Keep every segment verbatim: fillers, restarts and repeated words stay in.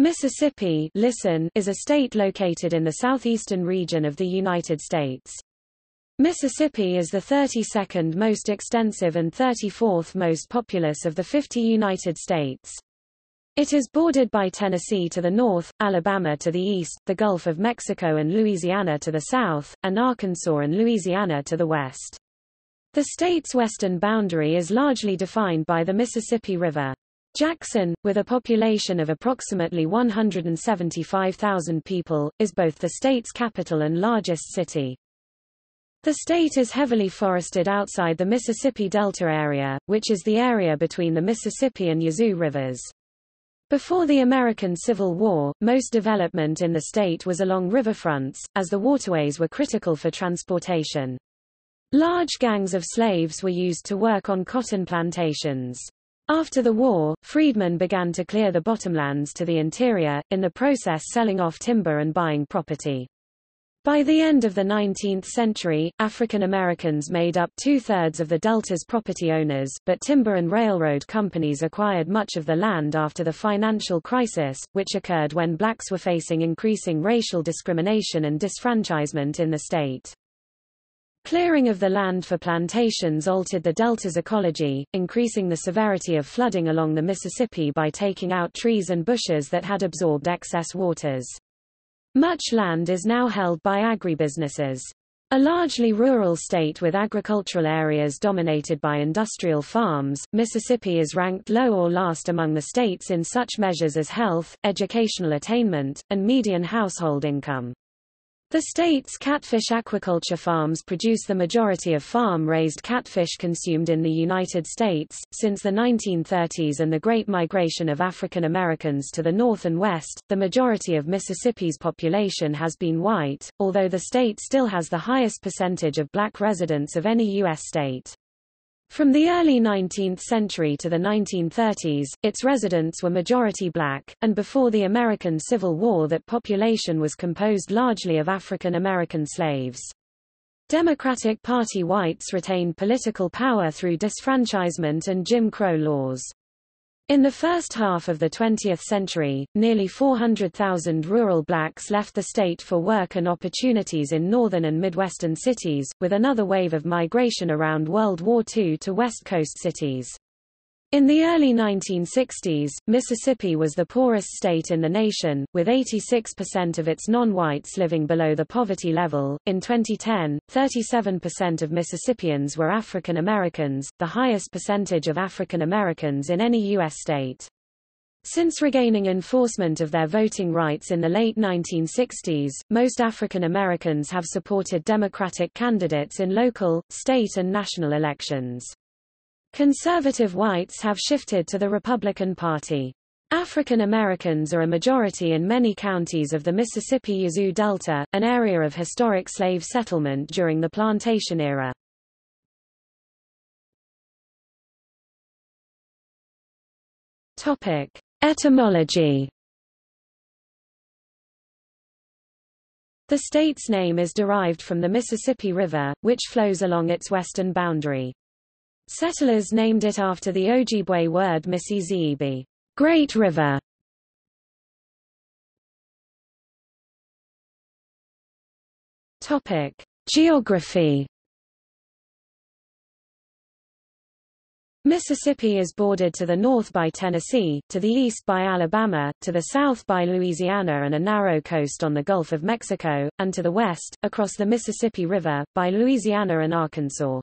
Mississippi listen is a state located in the southeastern region of the United States. Mississippi is the thirty-second most extensive and thirty-fourth most populous of the fifty United States. It is bordered by Tennessee to the north, Alabama to the east, the Gulf of Mexico and Louisiana to the south, and Arkansas and Louisiana to the west. The state's western boundary is largely defined by the Mississippi River. Jackson, with a population of approximately one hundred seventy-five thousand people, is both the state's capital and largest city. The state is heavily forested outside the Mississippi Delta area, which is the area between the Mississippi and Yazoo rivers. Before the American Civil War, most development in the state was along riverfronts, as the waterways were critical for transportation. Large gangs of slaves were used to work on cotton plantations. After the war, freedmen began to clear the bottomlands to the interior, in the process selling off timber and buying property. By the end of the nineteenth century, African Americans made up two-thirds of the Delta's property owners, but timber and railroad companies acquired much of the land after the financial crisis, which occurred when blacks were facing increasing racial discrimination and disfranchisement in the state. Clearing of the land for plantations altered the Delta's ecology, increasing the severity of flooding along the Mississippi by taking out trees and bushes that had absorbed excess waters. Much land is now held by agribusinesses. A largely rural state with agricultural areas dominated by industrial farms, Mississippi is ranked low or last among the states in such measures as health, educational attainment, and median household income. The state's catfish aquaculture farms produce the majority of farm-raised catfish consumed in the United States. Since the nineteen thirties and the Great Migration of African Americans to the north and west, the majority of Mississippi's population has been white, although the state still has the highest percentage of black residents of any U S state. From the early nineteenth century to the nineteen thirties, its residents were majority black, and before the American Civil War that population was composed largely of African American slaves. Democratic Party whites retained political power through disfranchisement and Jim Crow laws. In the first half of the twentieth century, nearly four hundred thousand rural blacks left the state for work and opportunities in northern and midwestern cities, with another wave of migration around World War Two to West Coast cities. In the early nineteen sixties, Mississippi was the poorest state in the nation, with eighty-six percent of its non-whites living below the poverty level. In twenty ten, thirty-seven percent of Mississippians were African Americans, the highest percentage of African Americans in any U S state. Since regaining enforcement of their voting rights in the late nineteen sixties, most African Americans have supported Democratic candidates in local, state, and national elections. Conservative whites have shifted to the Republican Party. African Americans are a majority in many counties of the Mississippi-Yazoo Delta, an area of historic slave settlement during the plantation era. Topic: Etymology. The state's name is derived from the Mississippi River, which flows along its western boundary. Settlers named it after the Ojibwe word Mississippi, Great River. Topic: Geography. Mississippi is bordered to the north by Tennessee, to the east by Alabama, to the south by Louisiana and a narrow coast on the Gulf of Mexico, and to the west, across the Mississippi River, by Louisiana and Arkansas.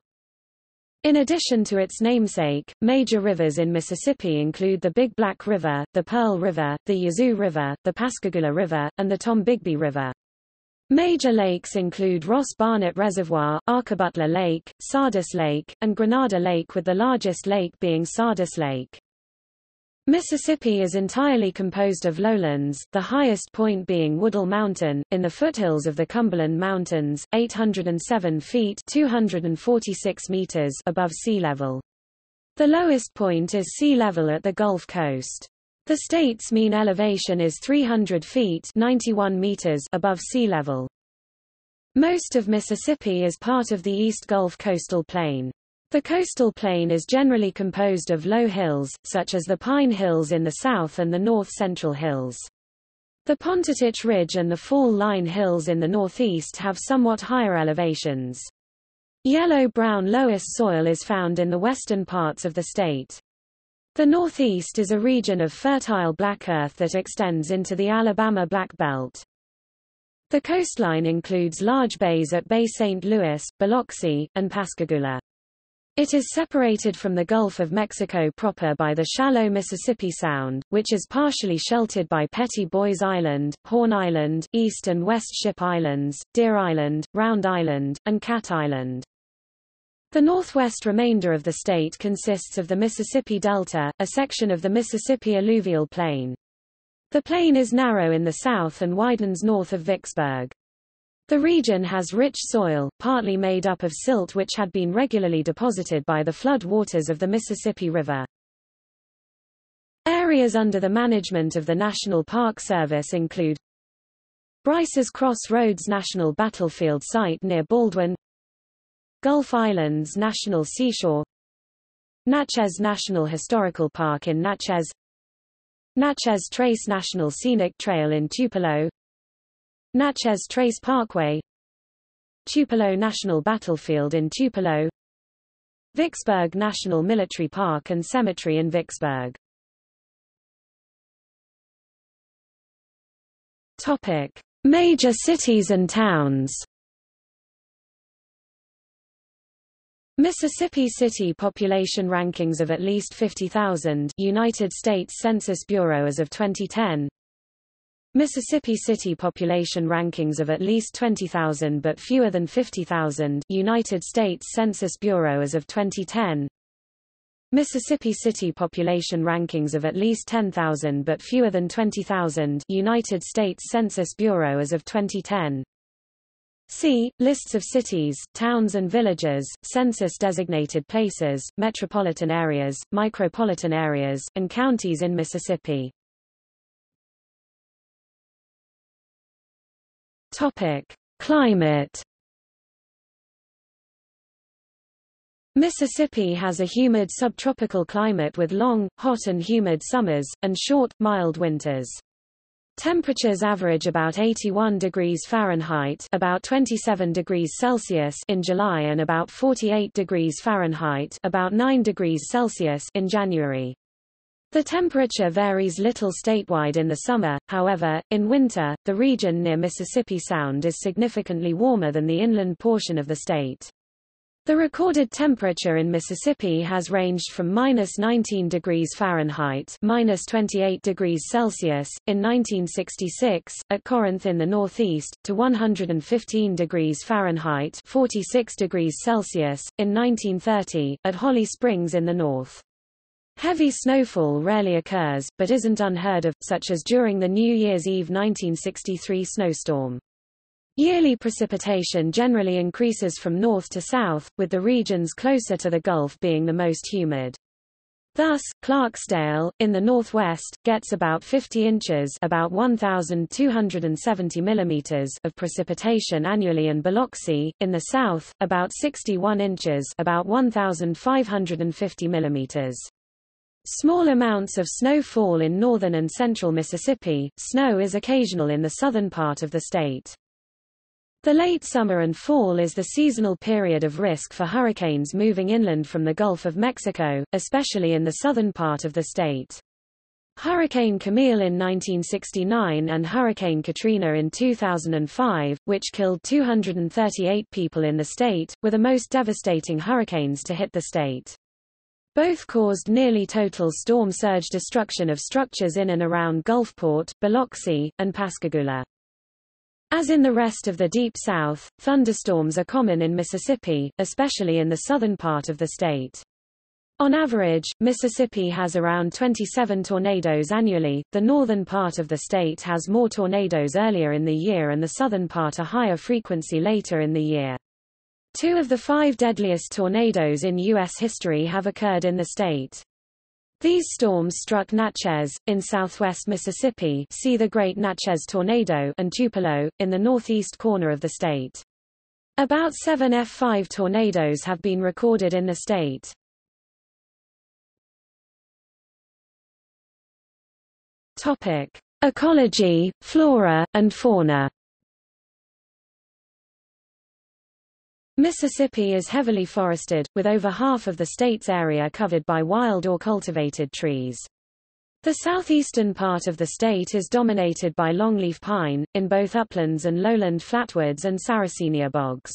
In addition to its namesake, major rivers in Mississippi include the Big Black River, the Pearl River, the Yazoo River, the Pascagoula River, and the Tombigbee River. Major lakes include Ross Barnett Reservoir, Arkabutler Lake, Sardis Lake, and Grenada Lake, with the largest lake being Sardis Lake. Mississippi is entirely composed of lowlands, the highest point being Woodall Mountain, in the foothills of the Cumberland Mountains, eight hundred seven feet (two hundred forty-six meters) above sea level. The lowest point is sea level at the Gulf Coast. The state's mean elevation is three hundred feet (ninety-one meters) above sea level. Most of Mississippi is part of the East Gulf Coastal Plain. The coastal plain is generally composed of low hills, such as the Pine Hills in the south and the north-central hills. The Pontetich Ridge and the Fall Line Hills in the northeast have somewhat higher elevations. Yellow-brown loess soil is found in the western parts of the state. The northeast is a region of fertile black earth that extends into the Alabama Black Belt. The coastline includes large bays at Bay Saint Louis, Biloxi, and Pascagoula. It is separated from the Gulf of Mexico proper by the shallow Mississippi Sound, which is partially sheltered by Petit Bois Island, Horn Island, East and West Ship Islands, Deer Island, Round Island, and Cat Island. The northwest remainder of the state consists of the Mississippi Delta, a section of the Mississippi Alluvial Plain. The plain is narrow in the south and widens north of Vicksburg. The region has rich soil, partly made up of silt which had been regularly deposited by the flood waters of the Mississippi River. Areas under the management of the National Park Service include Bryce's Cross Roads National Battlefield Site near Baldwin, Gulf Islands National Seashore, Natchez National Historical Park in Natchez, Natchez Trace National Scenic Trail in Tupelo, Natchez Trace Parkway, Tupelo National Battlefield in Tupelo, Vicksburg National Military Park and Cemetery in Vicksburg. Topic: Major cities and towns. Mississippi City population rankings of at least fifty thousand, United States Census Bureau as of twenty ten. Mississippi City population rankings of at least twenty thousand but fewer than fifty thousand, United States Census Bureau as of twenty ten. Mississippi City population rankings of at least ten thousand but fewer than twenty thousand, United States Census Bureau as of twenty ten. See lists of cities, towns and villages, census-designated places, metropolitan areas, micropolitan areas, and counties in Mississippi. Topic: Climate. Mississippi has a humid subtropical climate with long, hot and humid summers, and short, mild winters. Temperatures average about eighty-one degrees Fahrenheit about twenty-seven degrees Celsius in July and about forty-eight degrees Fahrenheit about nine degrees Celsius in January. The temperature varies little statewide in the summer, however, in winter, the region near Mississippi Sound is significantly warmer than the inland portion of the state. The recorded temperature in Mississippi has ranged from minus nineteen degrees Fahrenheit minus twenty-eight degrees Celsius, in nineteen sixty-six, at Corinth in the northeast, to one hundred fifteen degrees Fahrenheit forty-six degrees Celsius, in nineteen thirty, at Holly Springs in the north. Heavy snowfall rarely occurs, but isn't unheard of, such as during the New Year's Eve nineteen sixty-three snowstorm. Yearly precipitation generally increases from north to south, with the regions closer to the Gulf being the most humid. Thus, Clarksdale, in the northwest, gets about fifty inches about one thousand two hundred seventy millimeters of precipitation annually, and Biloxi, in the south, about sixty-one inches about one thousand five hundred fifty millimeters. Small amounts of snow fall in northern and central Mississippi. Snow is occasional in the southern part of the state. The late summer and fall is the seasonal period of risk for hurricanes moving inland from the Gulf of Mexico, especially in the southern part of the state. Hurricane Camille in nineteen sixty-nine and Hurricane Katrina in two thousand five, which killed two hundred thirty-eight people in the state, were the most devastating hurricanes to hit the state. Both caused nearly total storm surge destruction of structures in and around Gulfport, Biloxi, and Pascagoula. As in the rest of the Deep South, thunderstorms are common in Mississippi, especially in the southern part of the state. On average, Mississippi has around twenty-seven tornadoes annually. The northern part of the state has more tornadoes earlier in the year and the southern part a higher frequency later in the year. Two of the five deadliest tornadoes in U S history have occurred in the state. These storms struck Natchez, in southwest Mississippi, see the Great Natchez Tornado, and Tupelo, in the northeast corner of the state. About seven F five tornadoes have been recorded in the state. Ecology, flora, and fauna. Mississippi is heavily forested, with over half of the state's area covered by wild or cultivated trees. The southeastern part of the state is dominated by longleaf pine, in both uplands and lowland flatwoods and Sarracenia bogs.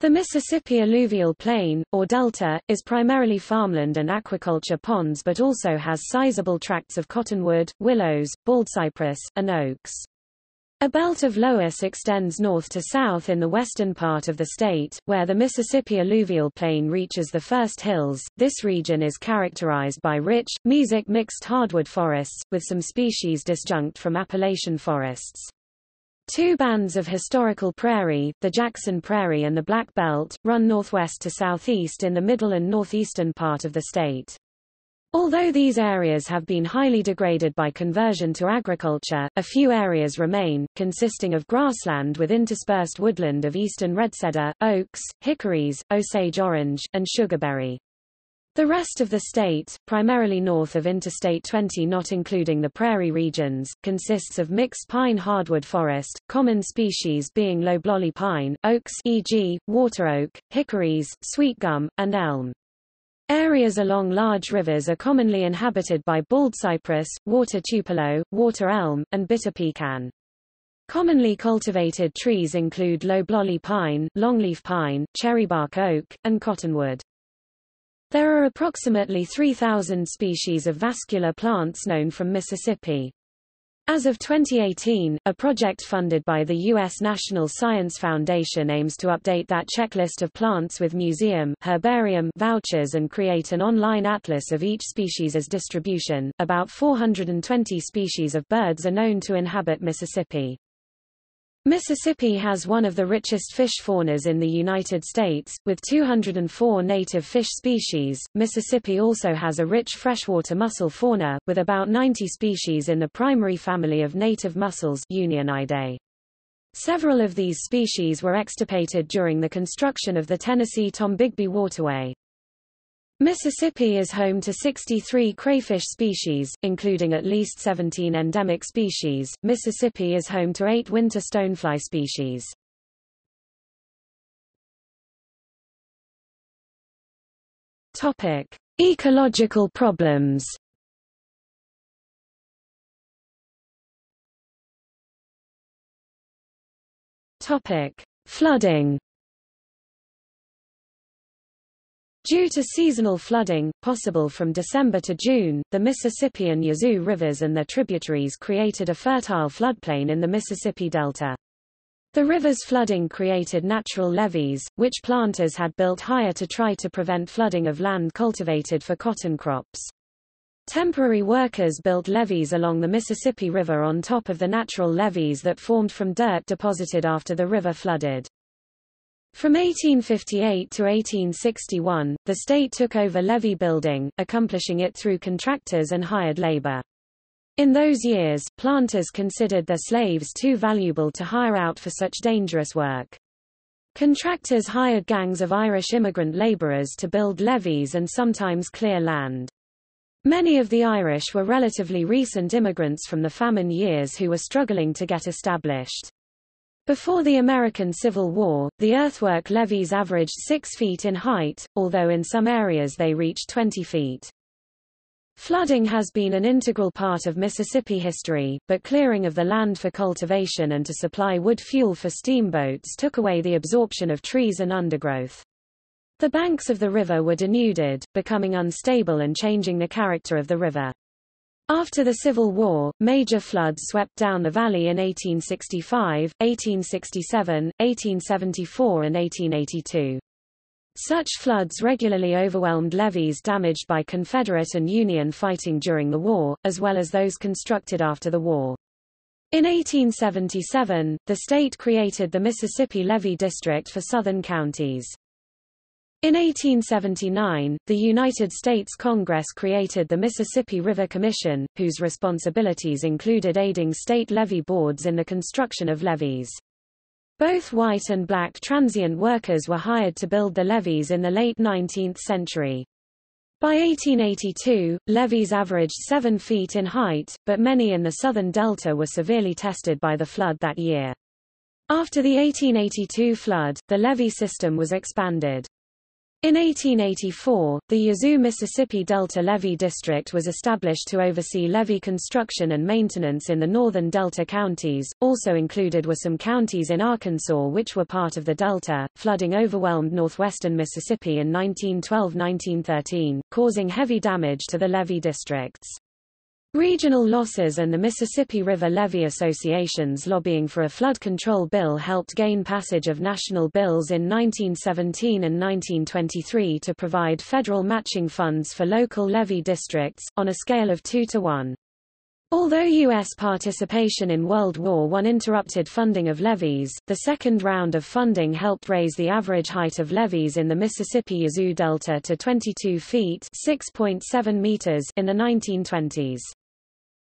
The Mississippi alluvial plain, or delta, is primarily farmland and aquaculture ponds but also has sizable tracts of cottonwood, willows, baldcypress, and oaks. A belt of loess extends north to south in the western part of the state, where the Mississippi alluvial plain reaches the first hills. This region is characterized by rich, mesic mixed hardwood forests, with some species disjunct from Appalachian forests. Two bands of historical prairie, the Jackson Prairie and the Black Belt, run northwest to southeast in the middle and northeastern part of the state. Although these areas have been highly degraded by conversion to agriculture, a few areas remain, consisting of grassland with interspersed woodland of eastern red cedar, oaks, hickories, Osage orange, and sugarberry. The rest of the state, primarily north of Interstate twenty not including the prairie regions, consists of mixed pine hardwood forest, common species being loblolly pine, oaks for example, water oak, hickories, sweet gum, and elm. Areas along large rivers are commonly inhabited by baldcypress, water tupelo, water elm, and bitter pecan. Commonly cultivated trees include loblolly pine, longleaf pine, cherrybark oak, and cottonwood. There are approximately three thousand species of vascular plants known from Mississippi. As of twenty eighteen, a project funded by the U S National Science Foundation aims to update that checklist of plants with museum, herbarium vouchers and create an online atlas of each species' distribution. About four hundred twenty species of birds are known to inhabit Mississippi. Mississippi has one of the richest fish faunas in the United States, with two hundred four native fish species. Mississippi also has a rich freshwater mussel fauna, with about ninety species in the primary family of native mussels, Unionidae. Several of these species were extirpated during the construction of the Tennessee-Tombigbee Waterway. Mississippi is home to sixty-three crayfish species, including at least seventeen endemic species. Mississippi is home to eight winter stonefly species. Topic: Ecological problems. Topic: Flooding. Due to seasonal flooding, possible from December to June, the Mississippi and Yazoo rivers and their tributaries created a fertile floodplain in the Mississippi Delta. The river's flooding created natural levees, which planters had built higher to try to prevent flooding of land cultivated for cotton crops. Temporary workers built levees along the Mississippi River on top of the natural levees that formed from dirt deposited after the river flooded. From eighteen fifty-eight to eighteen sixty-one, the state took over levee building, accomplishing it through contractors and hired labor. In those years, planters considered their slaves too valuable to hire out for such dangerous work. Contractors hired gangs of Irish immigrant laborers to build levees and sometimes clear land. Many of the Irish were relatively recent immigrants from the famine years who were struggling to get established. Before the American Civil War, the earthwork levees averaged six feet in height, although in some areas they reached twenty feet. Flooding has been an integral part of Mississippi history, but clearing of the land for cultivation and to supply wood fuel for steamboats took away the absorption of trees and undergrowth. The banks of the river were denuded, becoming unstable and changing the character of the river. After the Civil War, major floods swept down the valley in eighteen sixty-five, eighteen sixty-seven, eighteen seventy-four and eighteen eighty-two. Such floods regularly overwhelmed levees damaged by Confederate and Union fighting during the war, as well as those constructed after the war. In eighteen seventy-seven, the state created the Mississippi Levee District for southern counties. In eighteen seventy-nine, the United States Congress created the Mississippi River Commission, whose responsibilities included aiding state levee boards in the construction of levees. Both white and black transient workers were hired to build the levees in the late nineteenth century. By eighteen eighty-two, levees averaged seven feet in height, but many in the southern delta were severely tested by the flood that year. After the eighteen eighty-two flood, the levee system was expanded. In eighteen eighty-four, the Yazoo Mississippi Delta Levee District was established to oversee levee construction and maintenance in the northern delta counties. Also included were some counties in Arkansas which were part of the delta. Flooding overwhelmed northwestern Mississippi in nineteen twelve to nineteen thirteen, causing heavy damage to the levee districts. Regional losses and the Mississippi River Levee Association's lobbying for a flood control bill helped gain passage of national bills in nineteen seventeen and nineteen twenty-three to provide federal matching funds for local levee districts, on a scale of two to one. Although U S participation in World War One interrupted funding of levees, the second round of funding helped raise the average height of levees in the Mississippi Yazoo Delta to twenty-two feet (six point seven meters) in the nineteen twenties.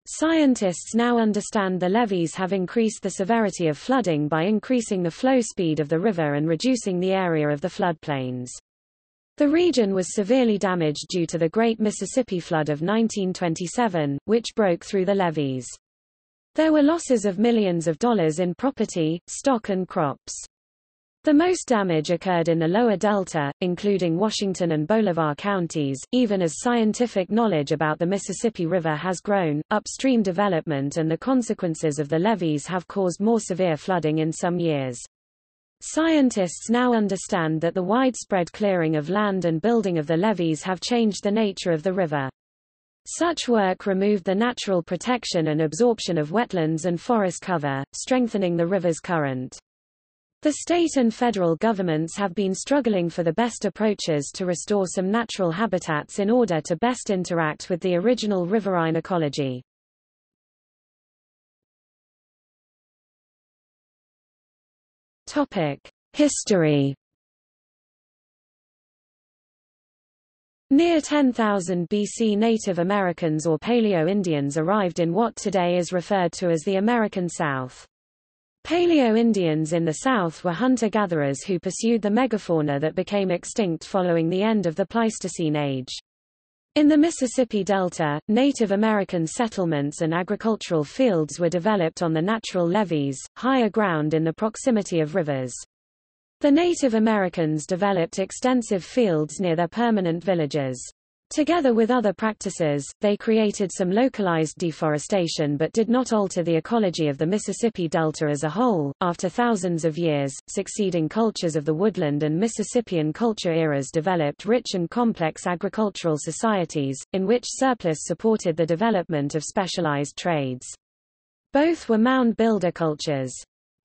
Scientists now understand the levees have increased the severity of flooding by increasing the flow speed of the river and reducing the area of the floodplains. The region was severely damaged due to the Great Mississippi Flood of nineteen twenty-seven, which broke through the levees. There were losses of millions of dollars in property, stock and crops. The most damage occurred in the lower delta, including Washington and Bolivar counties. Even as scientific knowledge about the Mississippi River has grown, upstream development and the consequences of the levees have caused more severe flooding in some years. Scientists now understand that the widespread clearing of land and building of the levees have changed the nature of the river. Such work removed the natural protection and absorption of wetlands and forest cover, strengthening the river's current. The state and federal governments have been struggling for the best approaches to restore some natural habitats in order to best interact with the original riverine ecology. Topic: History. Near ten thousand B C Native Americans or Paleo-Indians arrived in what today is referred to as the American South. Paleo-Indians in the South were hunter-gatherers who pursued the megafauna that became extinct following the end of the Pleistocene Age. In the Mississippi Delta, Native American settlements and agricultural fields were developed on the natural levees, higher ground in the proximity of rivers. The Native Americans developed extensive fields near their permanent villages. Together with other practices, they created some localized deforestation but did not alter the ecology of the Mississippi Delta as a whole. After thousands of years, succeeding cultures of the woodland and Mississippian culture eras developed rich and complex agricultural societies, in which surplus supported the development of specialized trades. Both were mound-builder cultures.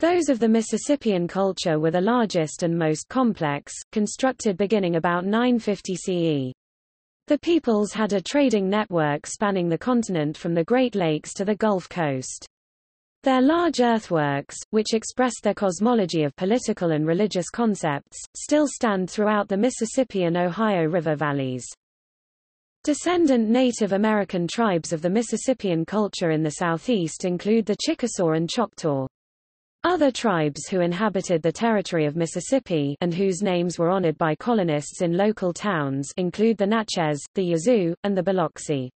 Those of the Mississippian culture were the largest and most complex, constructed beginning about nine fifty C E. The peoples had a trading network spanning the continent from the Great Lakes to the Gulf Coast. Their large earthworks, which expressed their cosmology of political and religious concepts, still stand throughout the Mississippi and Ohio River valleys. Descendant Native American tribes of the Mississippian culture in the Southeast include the Chickasaw and Choctaw. Other tribes who inhabited the territory of Mississippi and whose names were honored by colonists in local towns include the Natchez, the Yazoo, and the Biloxi.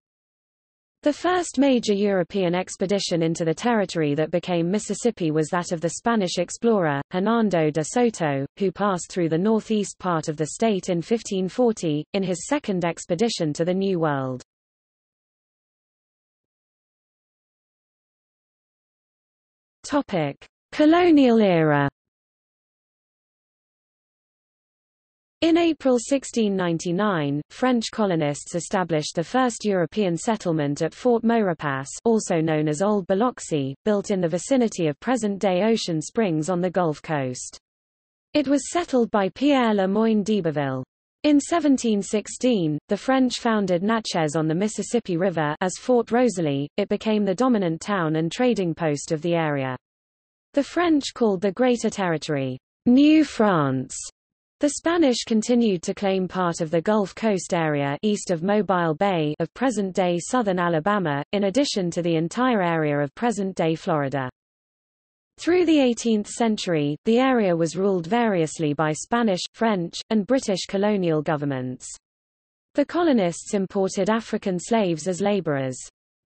The first major European expedition into the territory that became Mississippi was that of the Spanish explorer, Hernando de Soto, who passed through the northeast part of the state in fifteen forty, in his second expedition to the New World. Colonial era. In April sixteen ninety-nine, French colonists established the first European settlement at Fort Maurepas, also known as Old Biloxi, built in the vicinity of present-day Ocean Springs on the Gulf Coast. It was settled by Pierre Le Moyne d'Iberville. In seventeen sixteen, the French founded Natchez on the Mississippi River as Fort Rosalie. It became the dominant town and trading post of the area. The French called the greater territory, New France. The Spanish continued to claim part of the Gulf Coast area east of Mobile Bay of present-day southern Alabama, in addition to the entire area of present-day Florida. Through the eighteenth century, the area was ruled variously by Spanish, French, and British colonial governments. The colonists imported African slaves as laborers.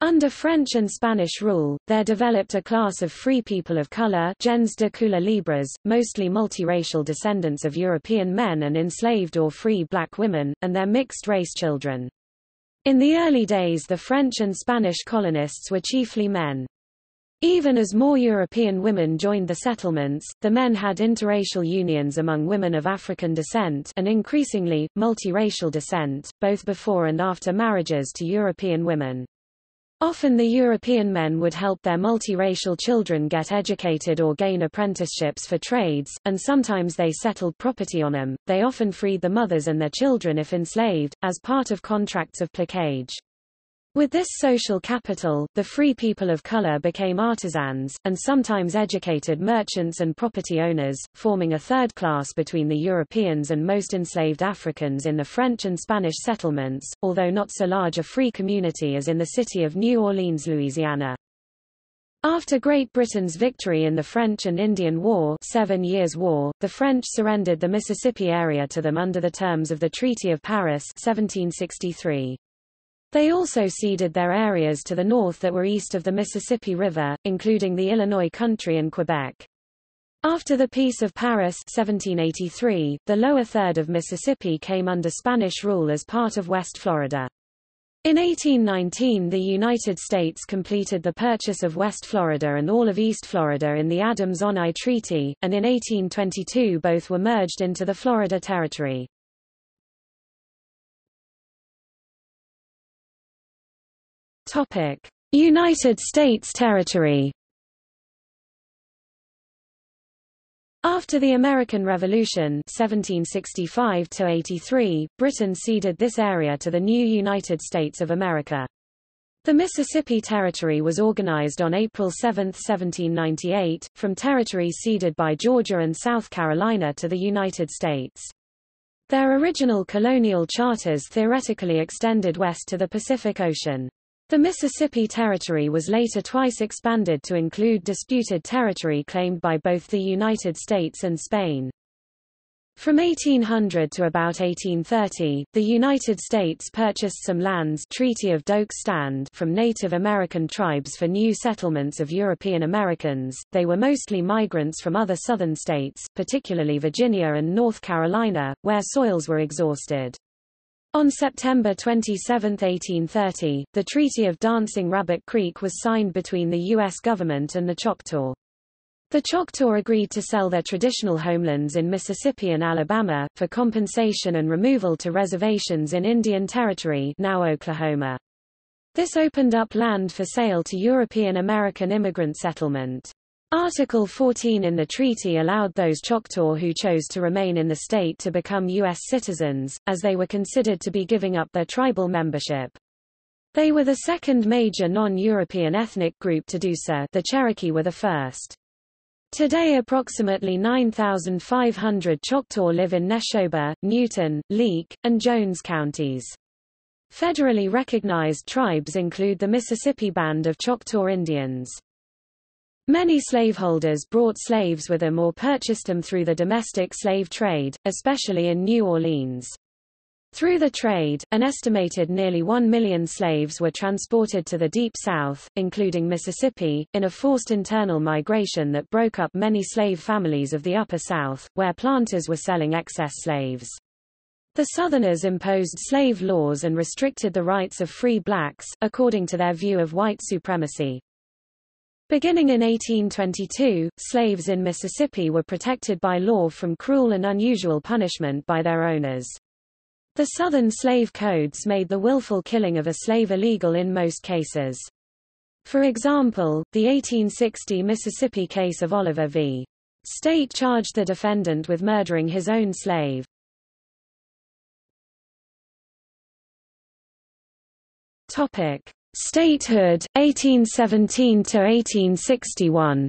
Under French and Spanish rule, there developed a class of free people of color, gens de couleur libres, mostly multiracial descendants of European men and enslaved or free black women, and their mixed-race children. In the early days the French and Spanish colonists were chiefly men. Even as more European women joined the settlements, the men had interracial unions among women of African descent and increasingly, multiracial descent, both before and after marriages to European women. Often the European men would help their multiracial children get educated or gain apprenticeships for trades, and sometimes they settled property on them. They often freed the mothers and their children if enslaved, as part of contracts of placage. With this social capital, the free people of color became artisans, and sometimes educated merchants and property owners, forming a third class between the Europeans and most enslaved Africans in the French and Spanish settlements, although not so large a free community as in the city of New Orleans, Louisiana. After Great Britain's victory in the French and Indian War, Seven Years' War, the French surrendered the Mississippi area to them under the terms of the Treaty of Paris, seventeen sixty-three. They also ceded their areas to the north that were east of the Mississippi River, including the Illinois country and Quebec. After the Peace of Paris seventeen eighty-three, the lower third of Mississippi came under Spanish rule as part of West Florida. In eighteen nineteen the United States completed the purchase of West Florida and all of East Florida in the Adams-Onai Treaty, and in eighteen twenty-two both were merged into the Florida Territory. United States Territory. After the American Revolution seventeen sixty-five to eighty-three, Britain ceded this area to the new United States of America. The Mississippi Territory was organized on April seventh, seventeen ninety-eight, from territories ceded by Georgia and South Carolina to the United States. Their original colonial charters theoretically extended west to the Pacific Ocean. The Mississippi Territory was later twice expanded to include disputed territory claimed by both the United States and Spain. From eighteen hundred to about eighteen thirty, the United States purchased some lands, Treaty of Doak's Stand, from Native American tribes for new settlements of European Americans. They were mostly migrants from other southern states, particularly Virginia and North Carolina, where soils were exhausted. On September twenty-seventh, eighteen thirty, the Treaty of Dancing Rabbit Creek was signed between the U S government and the Choctaw. The Choctaw agreed to sell their traditional homelands in Mississippi and Alabama, for compensation and removal to reservations in Indian Territory, now Oklahoma. This opened up land for sale to European American immigrant settlement. Article fourteen in the treaty allowed those Choctaw who chose to remain in the state to become U S citizens, as they were considered to be giving up their tribal membership. They were the second major non-European ethnic group to do so. The Cherokee were the first. Today approximately nine thousand five hundred Choctaw live in Neshoba, Newton, Leake, and Jones counties. Federally recognized tribes include the Mississippi Band of Choctaw Indians. Many slaveholders brought slaves with them or purchased them through the domestic slave trade, especially in New Orleans. Through the trade, an estimated nearly one million slaves were transported to the Deep South, including Mississippi, in a forced internal migration that broke up many slave families of the Upper South, where planters were selling excess slaves. The Southerners imposed slave laws and restricted the rights of free blacks, according to their view of white supremacy. Beginning in eighteen twenty-two, slaves in Mississippi were protected by law from cruel and unusual punishment by their owners. The Southern slave codes made the willful killing of a slave illegal in most cases. For example, the eighteen sixty Mississippi case of Oliver v. State charged the defendant with murdering his own slave. Topic: Statehood, eighteen seventeen to eighteen sixty-one.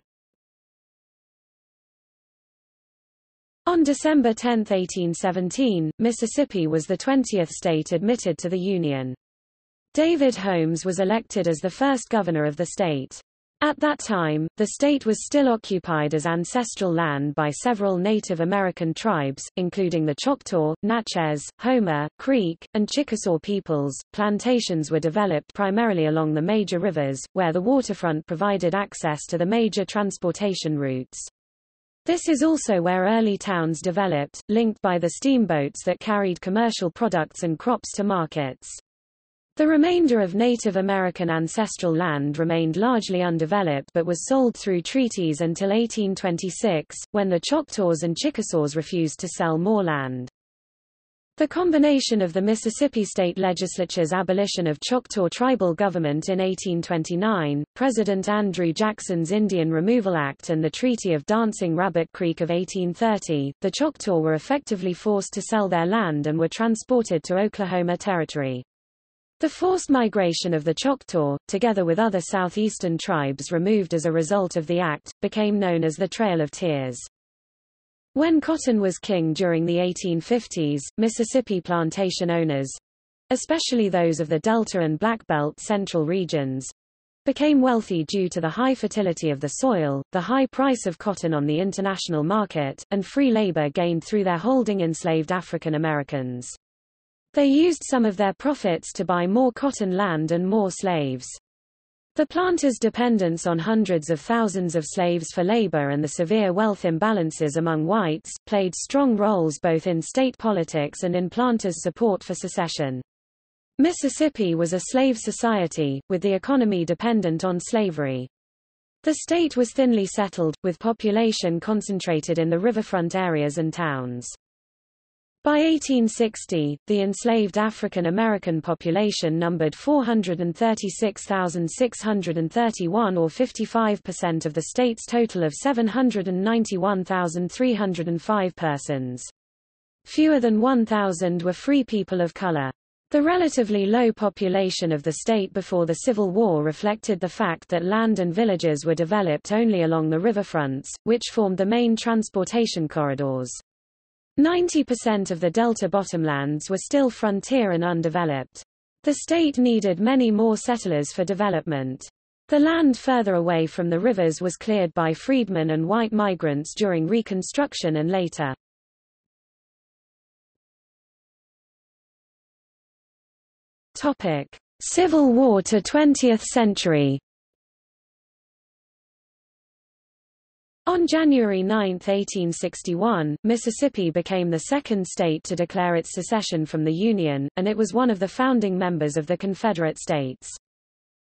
On December tenth, eighteen seventeen, Mississippi was the twentieth state admitted to the Union. David Holmes was elected as the first governor of the state. At that time, the state was still occupied as ancestral land by several Native American tribes, including the Choctaw, Natchez, Homer, Creek, and Chickasaw peoples. Plantations were developed primarily along the major rivers, where the waterfront provided access to the major transportation routes. This is also where early towns developed, linked by the steamboats that carried commercial products and crops to markets. The remainder of Native American ancestral land remained largely undeveloped but was sold through treaties until eighteen twenty-six, when the Choctaws and Chickasaws refused to sell more land. The combination of the Mississippi State Legislature's abolition of Choctaw tribal government in eighteen twenty-nine, President Andrew Jackson's Indian Removal Act, and the Treaty of Dancing Rabbit Creek of eighteen thirty, the Choctaw were effectively forced to sell their land and were transported to Oklahoma Territory. The forced migration of the Choctaw, together with other southeastern tribes removed as a result of the act, became known as the Trail of Tears. When cotton was king during the eighteen fifties, Mississippi plantation owners, especially those of the Delta and Black Belt central regions, became wealthy due to the high fertility of the soil, the high price of cotton on the international market, and free labor gained through their holding enslaved African Americans. They used some of their profits to buy more cotton land and more slaves. The planters' dependence on hundreds of thousands of slaves for labor and the severe wealth imbalances among whites, played strong roles both in state politics and in planters' support for secession. Mississippi was a slave society, with the economy dependent on slavery. The state was thinly settled, with population concentrated in the riverfront areas and towns. By eighteen sixty, the enslaved African American population numbered four hundred thirty-six thousand six hundred thirty-one, or fifty-five percent of the state's total of seven hundred ninety-one thousand three hundred five persons. Fewer than one thousand were free people of color. The relatively low population of the state before the Civil War reflected the fact that land and villages were developed only along the riverfronts, which formed the main transportation corridors. ninety percent of the Delta bottomlands were still frontier and undeveloped. The state needed many more settlers for development. The land further away from the rivers was cleared by freedmen and white migrants during Reconstruction and later. Topic: Civil War to twentieth century. On January ninth, eighteen sixty-one, Mississippi became the second state to declare its secession from the Union, and it was one of the founding members of the Confederate States.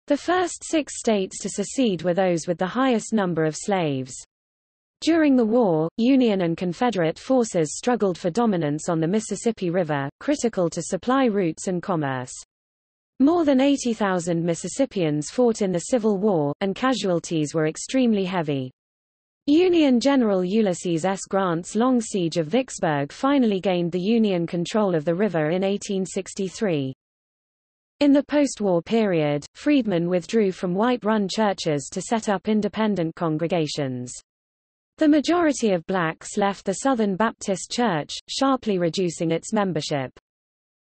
The first six states to secede were those with the highest number of slaves. During the war, Union and Confederate forces struggled for dominance on the Mississippi River, critical to supply routes and commerce. More than eighty thousand Mississippians fought in the Civil War, and casualties were extremely heavy. Union General Ulysses S. Grant's long siege of Vicksburg finally gained the Union control of the river in eighteen sixty-three. In the post-war period, freedmen withdrew from white-run churches to set up independent congregations. The majority of blacks left the Southern Baptist Church, sharply reducing its membership.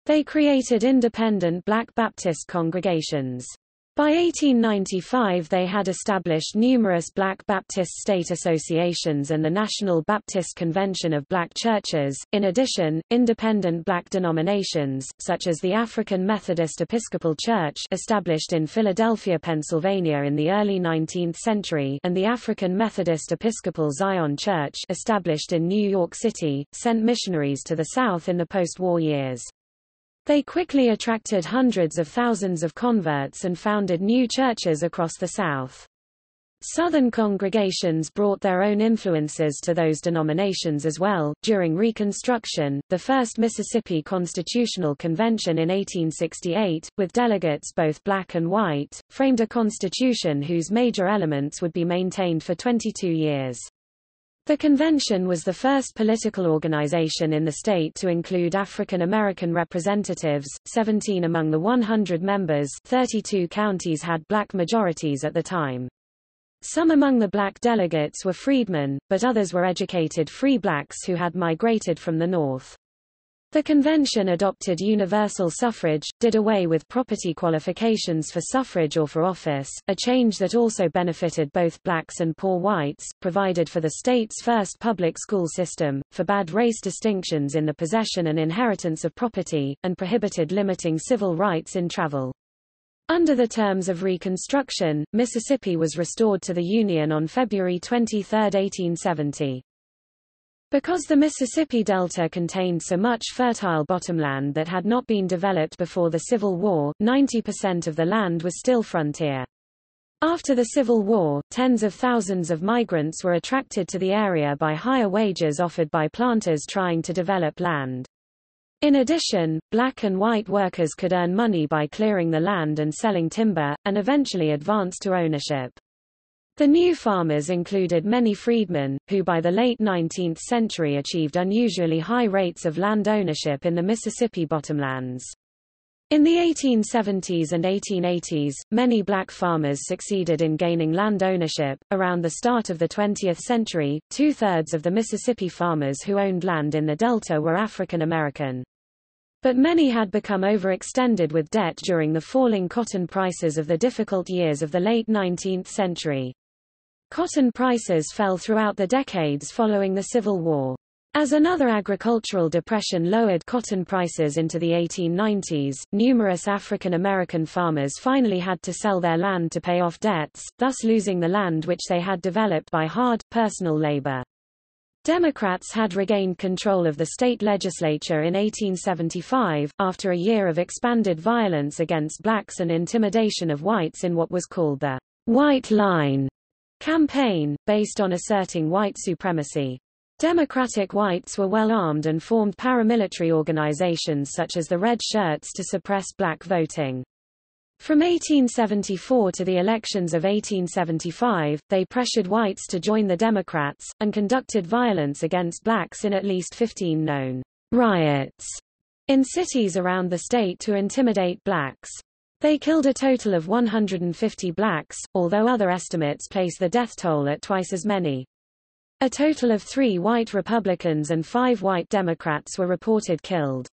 They created independent black Baptist congregations. By eighteen ninety-five they had established numerous black Baptist state associations and the National Baptist Convention of Black Churches. In addition, independent black denominations, such as the African Methodist Episcopal Church established in Philadelphia, Pennsylvania in the early nineteenth century, and the African Methodist Episcopal Zion Church established in New York City, sent missionaries to the South in the post-war years. They quickly attracted hundreds of thousands of converts and founded new churches across the South. Southern congregations brought their own influences to those denominations as well. During Reconstruction, the First Mississippi Constitutional Convention in eighteen sixty-eight, with delegates both black and white, framed a constitution whose major elements would be maintained for twenty-two years. The convention was the first political organization in the state to include African American representatives, seventeen among the one hundred members. thirty-two counties had black majorities at the time. Some among the black delegates were freedmen, but others were educated free blacks who had migrated from the North. The convention adopted universal suffrage, did away with property qualifications for suffrage or for office, a change that also benefited both blacks and poor whites, provided for the state's first public school system, forbade race distinctions in the possession and inheritance of property, and prohibited limiting civil rights in travel. Under the terms of Reconstruction, Mississippi was restored to the Union on February twenty-third, eighteen seventy. Because the Mississippi Delta contained so much fertile bottomland that had not been developed before the Civil War, ninety percent of the land was still frontier. After the Civil War, tens of thousands of migrants were attracted to the area by higher wages offered by planters trying to develop land. In addition, black and white workers could earn money by clearing the land and selling timber, and eventually advance to ownership. The new farmers included many freedmen, who by the late nineteenth century achieved unusually high rates of land ownership in the Mississippi bottomlands. In the eighteen seventies and eighteen eighties, many black farmers succeeded in gaining land ownership. Around the start of the twentieth century, two-thirds of the Mississippi farmers who owned land in the Delta were African American. But many had become overextended with debt during the falling cotton prices of the difficult years of the late nineteenth century. Cotton prices fell throughout the decades following the Civil War. As another agricultural depression lowered cotton prices into the eighteen nineties, numerous African American farmers finally had to sell their land to pay off debts, thus losing the land which they had developed by hard, personal labor. Democrats had regained control of the state legislature in eighteen seventy-five, after a year of expanded violence against blacks and intimidation of whites in what was called the White Line campaign, based on asserting white supremacy. Democratic whites were well armed and formed paramilitary organizations such as the Red Shirts to suppress black voting. From eighteen seventy-four to the elections of eighteen seventy-five, they pressured whites to join the Democrats, and conducted violence against blacks in at least fifteen known riots in cities around the state to intimidate blacks. They killed a total of one hundred fifty blacks, although other estimates place the death toll at twice as many. A total of three white Republicans and five white Democrats were reported killed.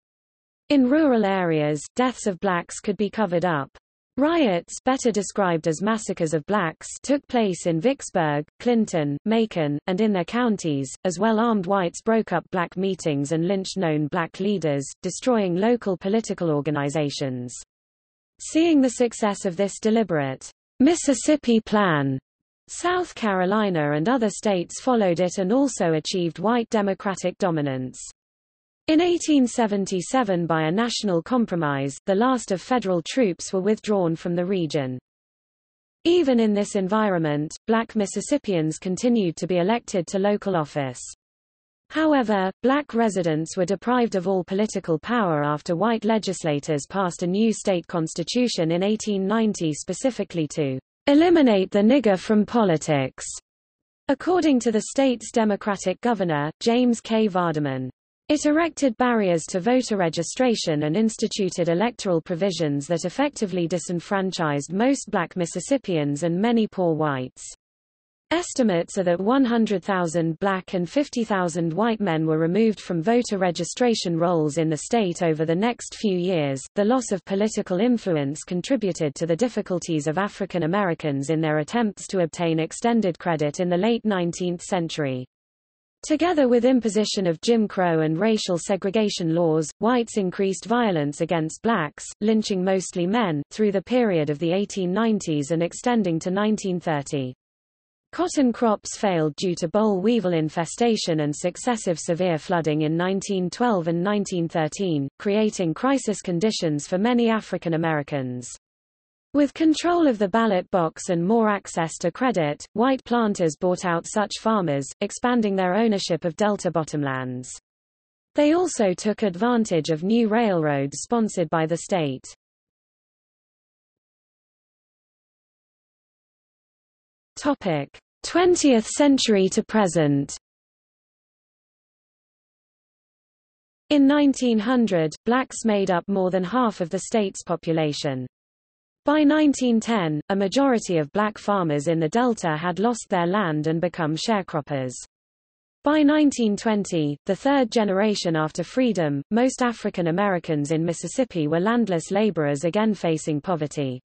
In rural areas, deaths of blacks could be covered up. Riots, better described as massacres of blacks, took place in Vicksburg, Clinton, Macon, and in their counties, as well-armed whites broke up black meetings and lynched known black leaders, destroying local political organizations. Seeing the success of this deliberate Mississippi plan, South Carolina and other states followed it and also achieved white Democratic dominance. In eighteen seventy-seven, by a national compromise, the last of federal troops were withdrawn from the region. Even in this environment, black Mississippians continued to be elected to local office. However, black residents were deprived of all political power after white legislators passed a new state constitution in eighteen ninety specifically to eliminate the nigger from politics, according to the state's Democratic governor, James K. Vardaman. It erected barriers to voter registration and instituted electoral provisions that effectively disenfranchised most black Mississippians and many poor whites. Estimates are that one hundred thousand black and fifty thousand white men were removed from voter registration rolls in the state over the next few years. The loss of political influence contributed to the difficulties of African Americans in their attempts to obtain extended credit in the late nineteenth century. Together with imposition of Jim Crow and racial segregation laws, whites increased violence against blacks, lynching mostly men, through the period of the eighteen nineties and extending to nineteen thirty. Cotton crops failed due to boll weevil infestation and successive severe flooding in nineteen twelve and nineteen thirteen, creating crisis conditions for many African Americans. With control of the ballot box and more access to credit, white planters bought out such farmers, expanding their ownership of Delta bottomlands. They also took advantage of new railroads sponsored by the state. twentieth century to present. In nineteen hundred, blacks made up more than half of the state's population. By nineteen ten, a majority of black farmers in the Delta had lost their land and become sharecroppers. By nineteen twenty, the third generation after freedom, most African Americans in Mississippi were landless laborers again facing poverty.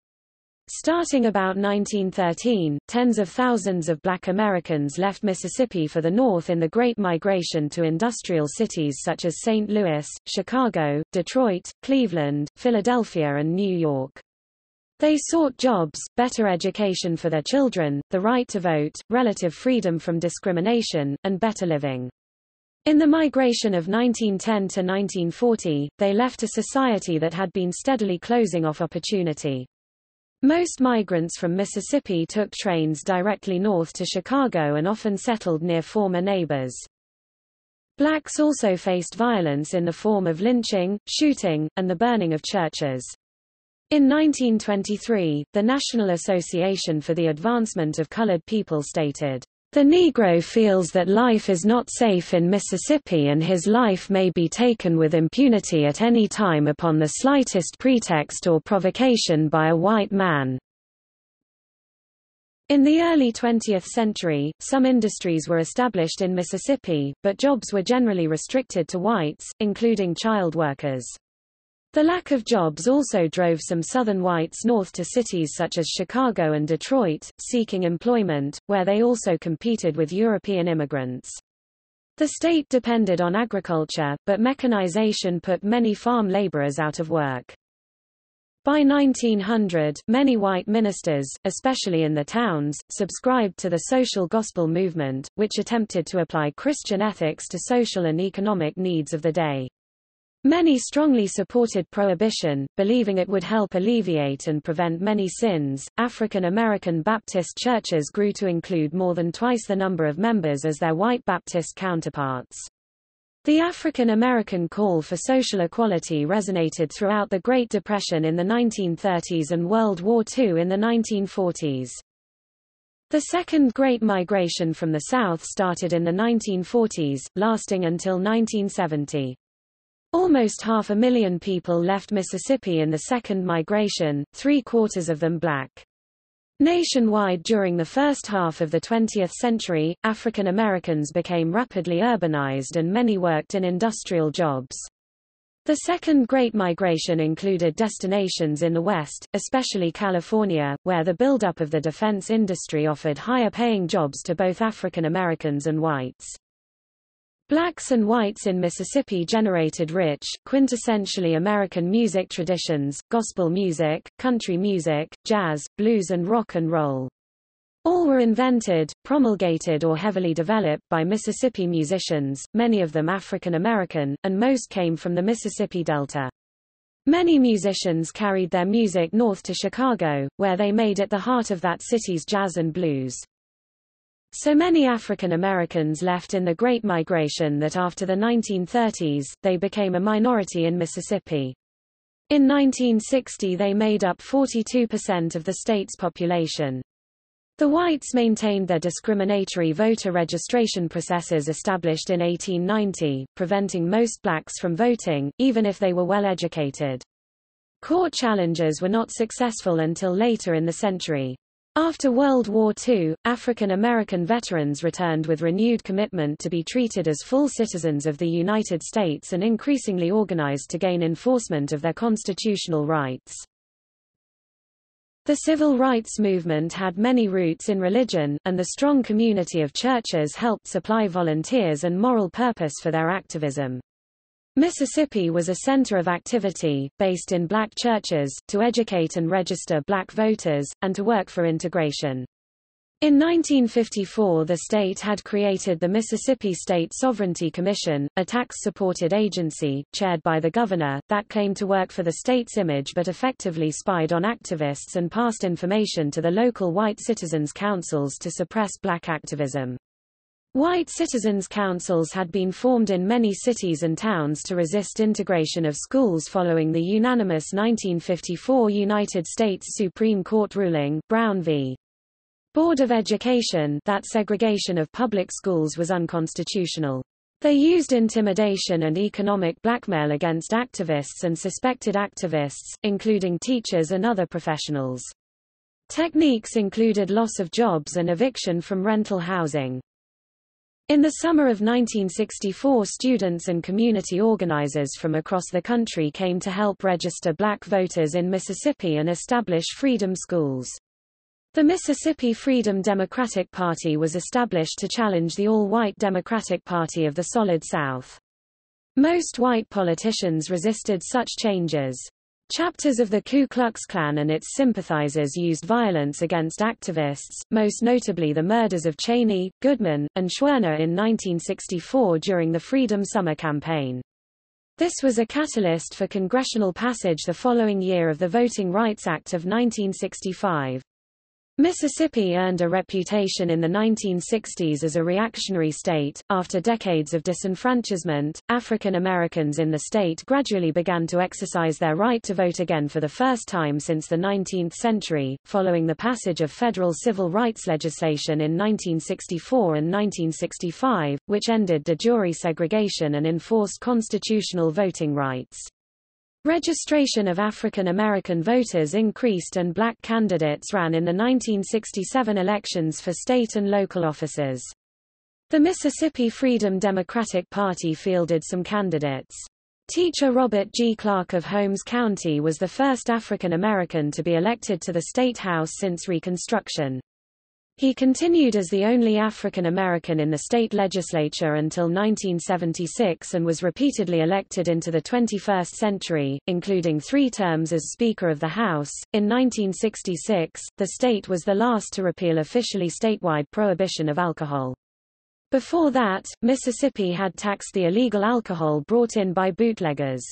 Starting about nineteen thirteen, tens of thousands of black Americans left Mississippi for the North in the Great Migration to industrial cities such as Saint Louis, Chicago, Detroit, Cleveland, Philadelphia, and New York. They sought jobs, better education for their children, the right to vote, relative freedom from discrimination, and better living. In the migration of nineteen ten to nineteen forty, they left a society that had been steadily closing off opportunity. Most migrants from Mississippi took trains directly north to Chicago and often settled near former neighbors. Blacks also faced violence in the form of lynching, shooting, and the burning of churches. In nineteen twenty-three, the National Association for the Advancement of Colored People stated, "The Negro feels that life is not safe in Mississippi and his life may be taken with impunity at any time upon the slightest pretext or provocation by a white man." In the early twentieth century, some industries were established in Mississippi, but jobs were generally restricted to whites, including child workers. The lack of jobs also drove some Southern whites north to cities such as Chicago and Detroit, seeking employment, where they also competed with European immigrants. The state depended on agriculture, but mechanization put many farm laborers out of work. By nineteen hundred, many white ministers, especially in the towns, subscribed to the social gospel movement, which attempted to apply Christian ethics to social and economic needs of the day. Many strongly supported prohibition, believing it would help alleviate and prevent many sins. African American Baptist churches grew to include more than twice the number of members as their white Baptist counterparts. The African American call for social equality resonated throughout the Great Depression in the nineteen thirties and World War Two in the nineteen forties. The Second Great Migration from the South started in the nineteen forties, lasting until nineteen seventy. Almost half a million people left Mississippi in the second migration, three-quarters of them black. Nationwide during the first half of the twentieth century, African Americans became rapidly urbanized and many worked in industrial jobs. The Second Great Migration included destinations in the West, especially California, where the buildup of the defense industry offered higher-paying jobs to both African Americans and whites. Blacks and whites in Mississippi generated rich, quintessentially American music traditions, gospel music, country music, jazz, blues and rock and roll. All were invented, promulgated or heavily developed by Mississippi musicians, many of them African American, and most came from the Mississippi Delta. Many musicians carried their music north to Chicago, where they made it the heart of that city's jazz and blues. So many African Americans left in the Great Migration that after the nineteen thirties, they became a minority in Mississippi. In nineteen sixty they made up forty-two percent of the state's population. The whites maintained their discriminatory voter registration processes established in eighteen ninety, preventing most blacks from voting, even if they were well educated. Court challenges were not successful until later in the century. After World War Two, African American veterans returned with renewed commitment to be treated as full citizens of the United States and increasingly organized to gain enforcement of their constitutional rights. The civil rights movement had many roots in religion, and the strong community of churches helped supply volunteers and moral purpose for their activism. Mississippi was a center of activity, based in black churches, to educate and register black voters, and to work for integration. In nineteen fifty-four the state had created the Mississippi State Sovereignty Commission, a tax-supported agency, chaired by the governor, that claimed to work for the state's image but effectively spied on activists and passed information to the local white citizens' councils to suppress black activism. White citizens' councils had been formed in many cities and towns to resist integration of schools following the unanimous nineteen fifty-four United States Supreme Court ruling, Brown v. Board of Education, that segregation of public schools was unconstitutional. They used intimidation and economic blackmail against activists and suspected activists, including teachers and other professionals. Techniques included loss of jobs and eviction from rental housing. In the summer of nineteen sixty-four, students and community organizers from across the country came to help register black voters in Mississippi and establish freedom schools. The Mississippi Freedom Democratic Party was established to challenge the all-white Democratic Party of the Solid South. Most white politicians resisted such changes. Chapters of the Ku Klux Klan and its sympathizers used violence against activists, most notably the murders of Chaney, Goodman, and Schwerner in nineteen sixty-four during the Freedom Summer campaign. This was a catalyst for congressional passage the following year of the Voting Rights Act of nineteen sixty-five. Mississippi earned a reputation in the nineteen sixties as a reactionary state. After decades of disenfranchisement, African Americans in the state gradually began to exercise their right to vote again for the first time since the nineteenth century, following the passage of federal civil rights legislation in nineteen sixty-four and nineteen sixty-five, which ended de jure segregation and enforced constitutional voting rights. Registration of African American voters increased and black candidates ran in the nineteen sixty-seven elections for state and local offices. The Mississippi Freedom Democratic Party fielded some candidates. Teacher Robert G. Clark of Holmes County was the first African American to be elected to the State House since Reconstruction. He continued as the only African American in the state legislature until nineteen seventy-six and was repeatedly elected into the twenty-first century, including three terms as Speaker of the House. In nineteen sixty-six, the state was the last to repeal officially statewide prohibition of alcohol. Before that, Mississippi had taxed the illegal alcohol brought in by bootleggers.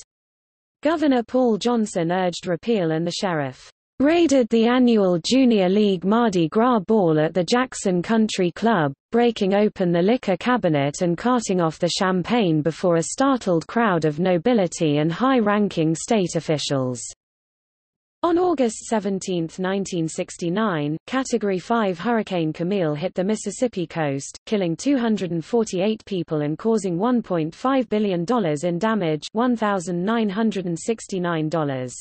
Governor Paul Johnson urged repeal, and the sheriff raided the annual Junior League Mardi Gras ball at the Jackson Country Club, breaking open the liquor cabinet and carting off the champagne before a startled crowd of nobility and high-ranking state officials. On August seventeenth nineteen sixty-nine, Category five Hurricane Camille hit the Mississippi coast, killing two hundred forty-eight people and causing one point five billion dollars in damage, one thousand nine hundred sixty-nine dollars.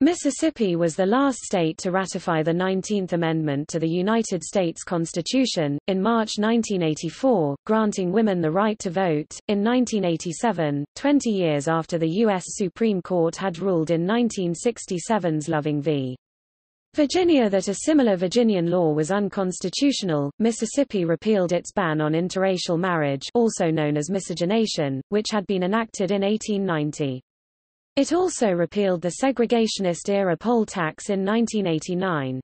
Mississippi was the last state to ratify the nineteenth amendment to the United States Constitution, in March nineteen eighty-four, granting women the right to vote. In nineteen eighty-seven, twenty years after the U S Supreme Court had ruled in nineteen sixty-seven's Loving v. Virginia that a similar Virginian law was unconstitutional, Mississippi repealed its ban on interracial marriage, also known as miscegenation, which had been enacted in eighteen ninety. It also repealed the segregationist-era poll tax in nineteen eighty-nine.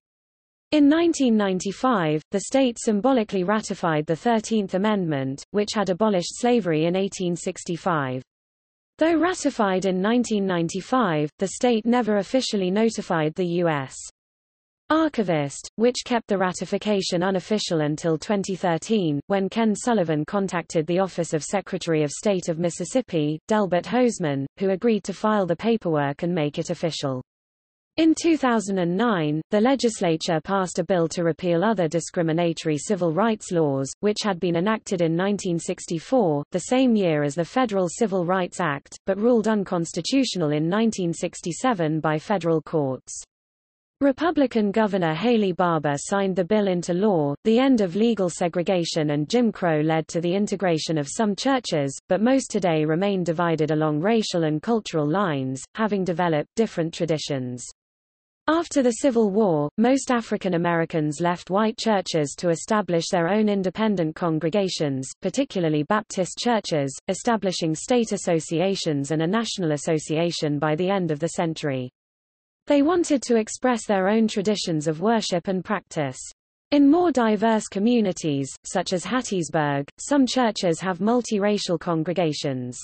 In nineteen ninety-five, the state symbolically ratified the thirteenth amendment, which had abolished slavery in eighteen sixty-five. Though ratified in nineteen ninety-five, the state never officially notified the U S Archivist, which kept the ratification unofficial until twenty thirteen, when Ken Sullivan contacted the Office of Secretary of State of Mississippi, Delbert Hoseman, who agreed to file the paperwork and make it official. In two thousand nine, the legislature passed a bill to repeal other discriminatory civil rights laws, which had been enacted in nineteen sixty-four, the same year as the Federal Civil Rights Act, but ruled unconstitutional in nineteen sixty-seven by federal courts. Republican Governor Haley Barbour signed the bill into law. The end of legal segregation and Jim Crow led to the integration of some churches, but most today remain divided along racial and cultural lines, having developed different traditions. After the Civil War, most African Americans left white churches to establish their own independent congregations, particularly Baptist churches, establishing state associations and a national association by the end of the century. They wanted to express their own traditions of worship and practice. In more diverse communities, such as Hattiesburg, some churches have multiracial congregations.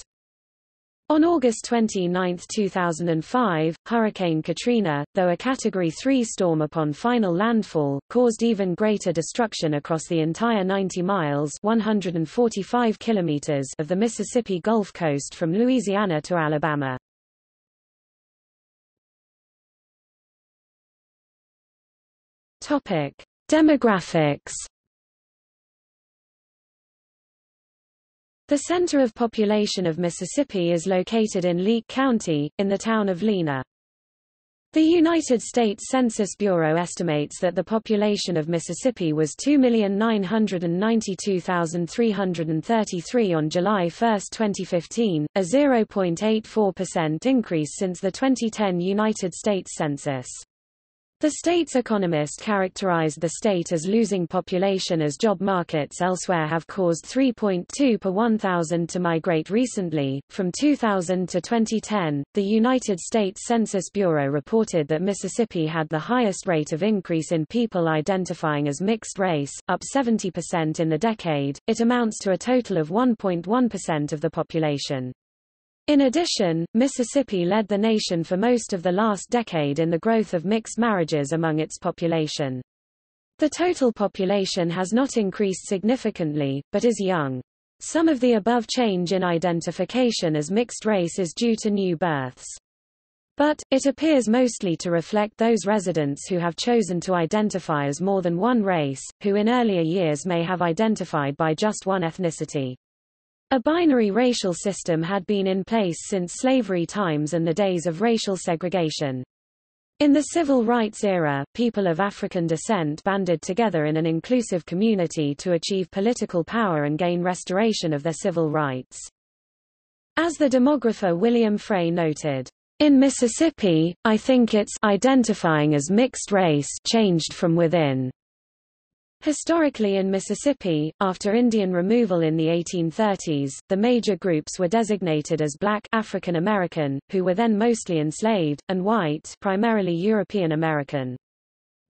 On August twenty-ninth two thousand five, Hurricane Katrina, though a Category three storm upon final landfall, caused even greater destruction across the entire ninety miles (one hundred forty-five kilometers) of the Mississippi Gulf Coast from Louisiana to Alabama. Topic: Demographics. The center of population of Mississippi is located in Leake County, in the town of Lena. The United States Census Bureau estimates that the population of Mississippi was two million nine hundred ninety-two thousand three hundred thirty-three on July first, twenty fifteen, a zero point eight four percent increase since the twenty ten United States Census. The state's economist characterized the state as losing population as job markets elsewhere have caused three point two per one thousand to migrate recently. From two thousand to twenty ten, the United States Census Bureau reported that Mississippi had the highest rate of increase in people identifying as mixed race, up seventy percent in the decade. It amounts to a total of one point one percent of the population. In addition, Mississippi led the nation for most of the last decade in the growth of mixed marriages among its population. The total population has not increased significantly, but is young. Some of the above change in identification as mixed race is due to new births. But, it appears mostly to reflect those residents who have chosen to identify as more than one race, who in earlier years may have identified by just one ethnicity. A binary racial system had been in place since slavery times and the days of racial segregation. In the civil rights era, people of African descent banded together in an inclusive community to achieve political power and gain restoration of their civil rights. As the demographer William Frey noted, "In Mississippi, I think it's identifying as mixed race changed from within." Historically in Mississippi, after Indian removal in the eighteen thirties, the major groups were designated as black African American, who were then mostly enslaved, and white primarily European American.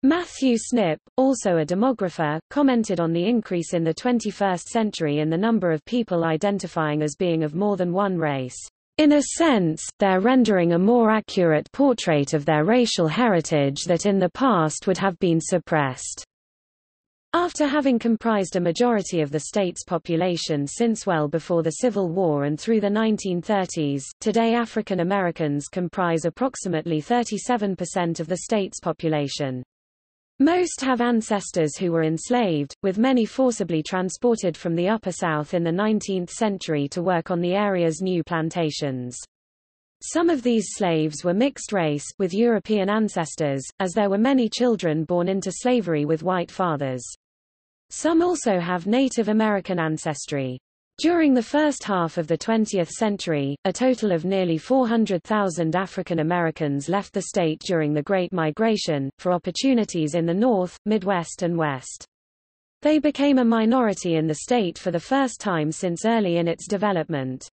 Matthew Snip, also a demographer, commented on the increase in the twenty-first century in the number of people identifying as being of more than one race. "In a sense, they're rendering a more accurate portrait of their racial heritage that in the past would have been suppressed." After having comprised a majority of the state's population since well before the Civil War and through the nineteen thirties, today African Americans comprise approximately thirty-seven percent of the state's population. Most have ancestors who were enslaved, with many forcibly transported from the Upper South in the nineteenth century to work on the area's new plantations. Some of these slaves were mixed race, with European ancestors, as there were many children born into slavery with white fathers. Some also have Native American ancestry. During the first half of the twentieth century, a total of nearly four hundred thousand African Americans left the state during the Great Migration, for opportunities in the North, Midwest, and West. They became a minority in the state for the first time since early in its development.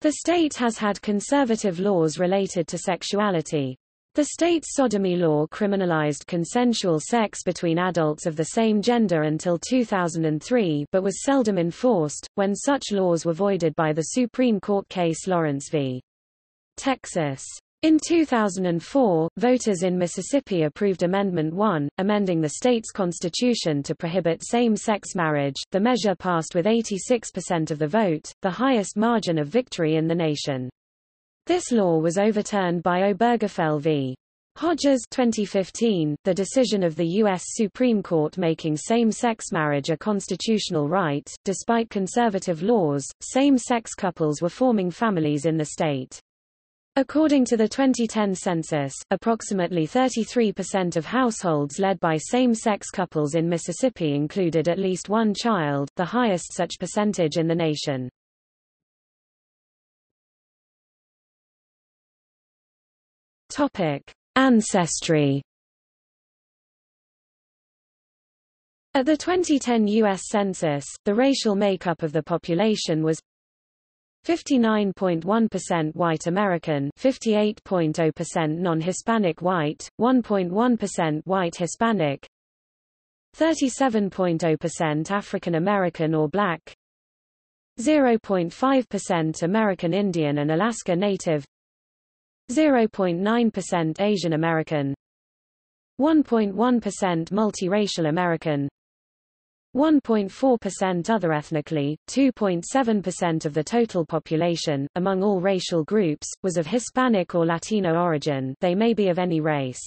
The state has had conservative laws related to sexuality. The state's sodomy law criminalized consensual sex between adults of the same gender until two thousand three, but was seldom enforced, when such laws were voided by the Supreme Court case Lawrence v. Texas. In two thousand four, voters in Mississippi approved Amendment one, amending the state's constitution to prohibit same-sex marriage. The measure passed with eighty-six percent of the vote, the highest margin of victory in the nation. This law was overturned by Obergefell v. Hodges twenty fifteen, the decision of the U S Supreme Court making same-sex marriage a constitutional right. Despite conservative laws, same-sex couples were forming families in the state. According to the twenty ten census, approximately thirty-three percent of households led by same-sex couples in Mississippi included at least one child, the highest such percentage in the nation. Topic: Ancestry. At the twenty ten U S Census, the racial makeup of the population was fifty-nine point one percent white American, fifty-eight point zero percent non-Hispanic white, one point one percent white Hispanic, thirty-seven point zero percent African American or black, zero point five percent American Indian and Alaska Native, zero point nine percent Asian American, one point one percent multiracial American, one point four percent other ethnically, two point seven percent of the total population, among all racial groups, was of Hispanic or Latino origin. They may be of any race.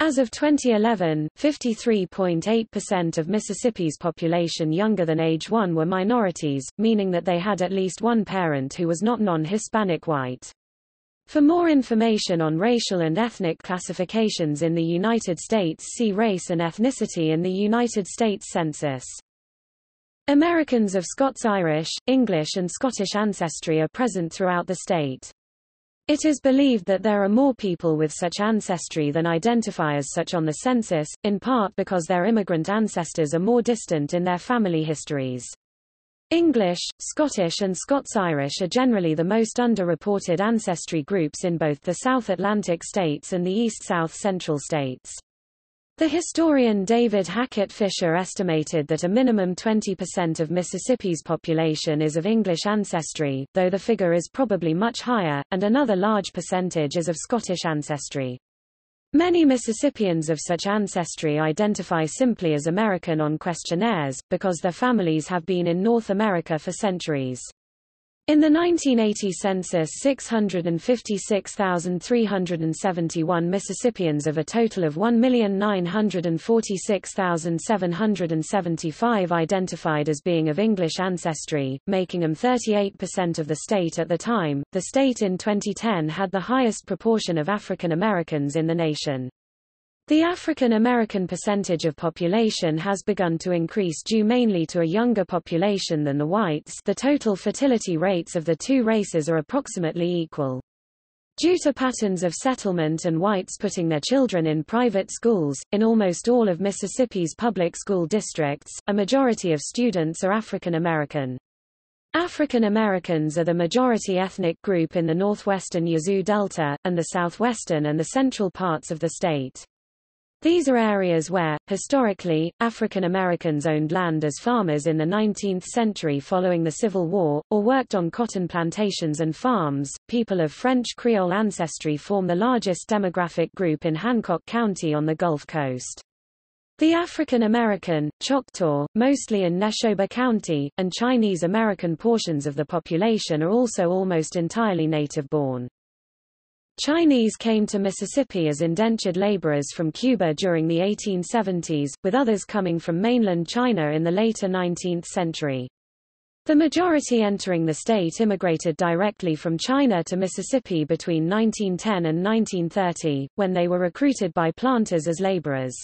As of twenty eleven, fifty-three point eight percent of Mississippi's population younger than age one were minorities, meaning that they had at least one parent who was not non-Hispanic white. For more information on racial and ethnic classifications in the United States, see Race and Ethnicity in the United States Census. Americans of Scots-Irish, English and Scottish ancestry are present throughout the state. It is believed that there are more people with such ancestry than identify as such on the census, in part because their immigrant ancestors are more distant in their family histories. English, Scottish and Scots-Irish are generally the most underreported ancestry groups in both the South Atlantic states and the East-South Central states. The historian David Hackett Fisher estimated that a minimum twenty percent of Mississippi's population is of English ancestry, though the figure is probably much higher, and another large percentage is of Scottish ancestry. Many Mississippians of such ancestry identify simply as American on questionnaires, because their families have been in North America for centuries. In the nineteen eighty census, six hundred fifty-six thousand three hundred seventy-one Mississippians of a total of one million nine hundred forty-six thousand seven hundred seventy-five identified as being of English ancestry, making them thirty-eight percent of the state at the time. The state in twenty ten had the highest proportion of African Americans in the nation. The African American percentage of population has begun to increase due mainly to a younger population than the whites. The total fertility rates of the two races are approximately equal. Due to patterns of settlement and whites putting their children in private schools, in almost all of Mississippi's public school districts, a majority of students are African American. African Americans are the majority ethnic group in the northwestern Yazoo Delta, and the southwestern and the central parts of the state. These are areas where, historically, African Americans owned land as farmers in the nineteenth century following the Civil War, or worked on cotton plantations and farms. People of French Creole ancestry form the largest demographic group in Hancock County on the Gulf Coast. The African American, Choctaw, mostly in Neshoba County, and Chinese American portions of the population are also almost entirely native-born. Chinese came to Mississippi as indentured laborers from Cuba during the eighteen seventies, with others coming from mainland China in the later nineteenth century. The majority entering the state immigrated directly from China to Mississippi between nineteen ten and nineteen thirty, when they were recruited by planters as laborers.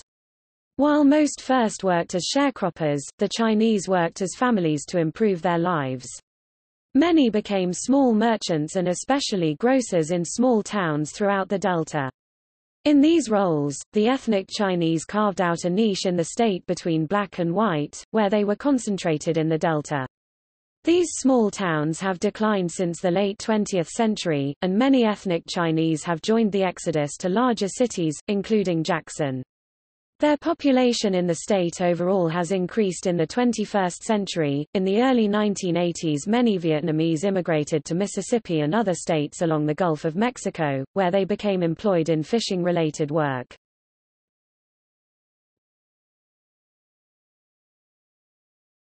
While most first worked as sharecroppers, the Chinese worked as families to improve their lives. Many became small merchants and especially grocers in small towns throughout the Delta. In these roles, the ethnic Chinese carved out a niche in the state between black and white, where they were concentrated in the Delta. These small towns have declined since the late twentieth century, and many ethnic Chinese have joined the exodus to larger cities, including Jackson. Their population in the state overall has increased in the twenty-first century. In the early nineteen eighties, many Vietnamese immigrated to Mississippi and other states along the Gulf of Mexico, where they became employed in fishing-related work.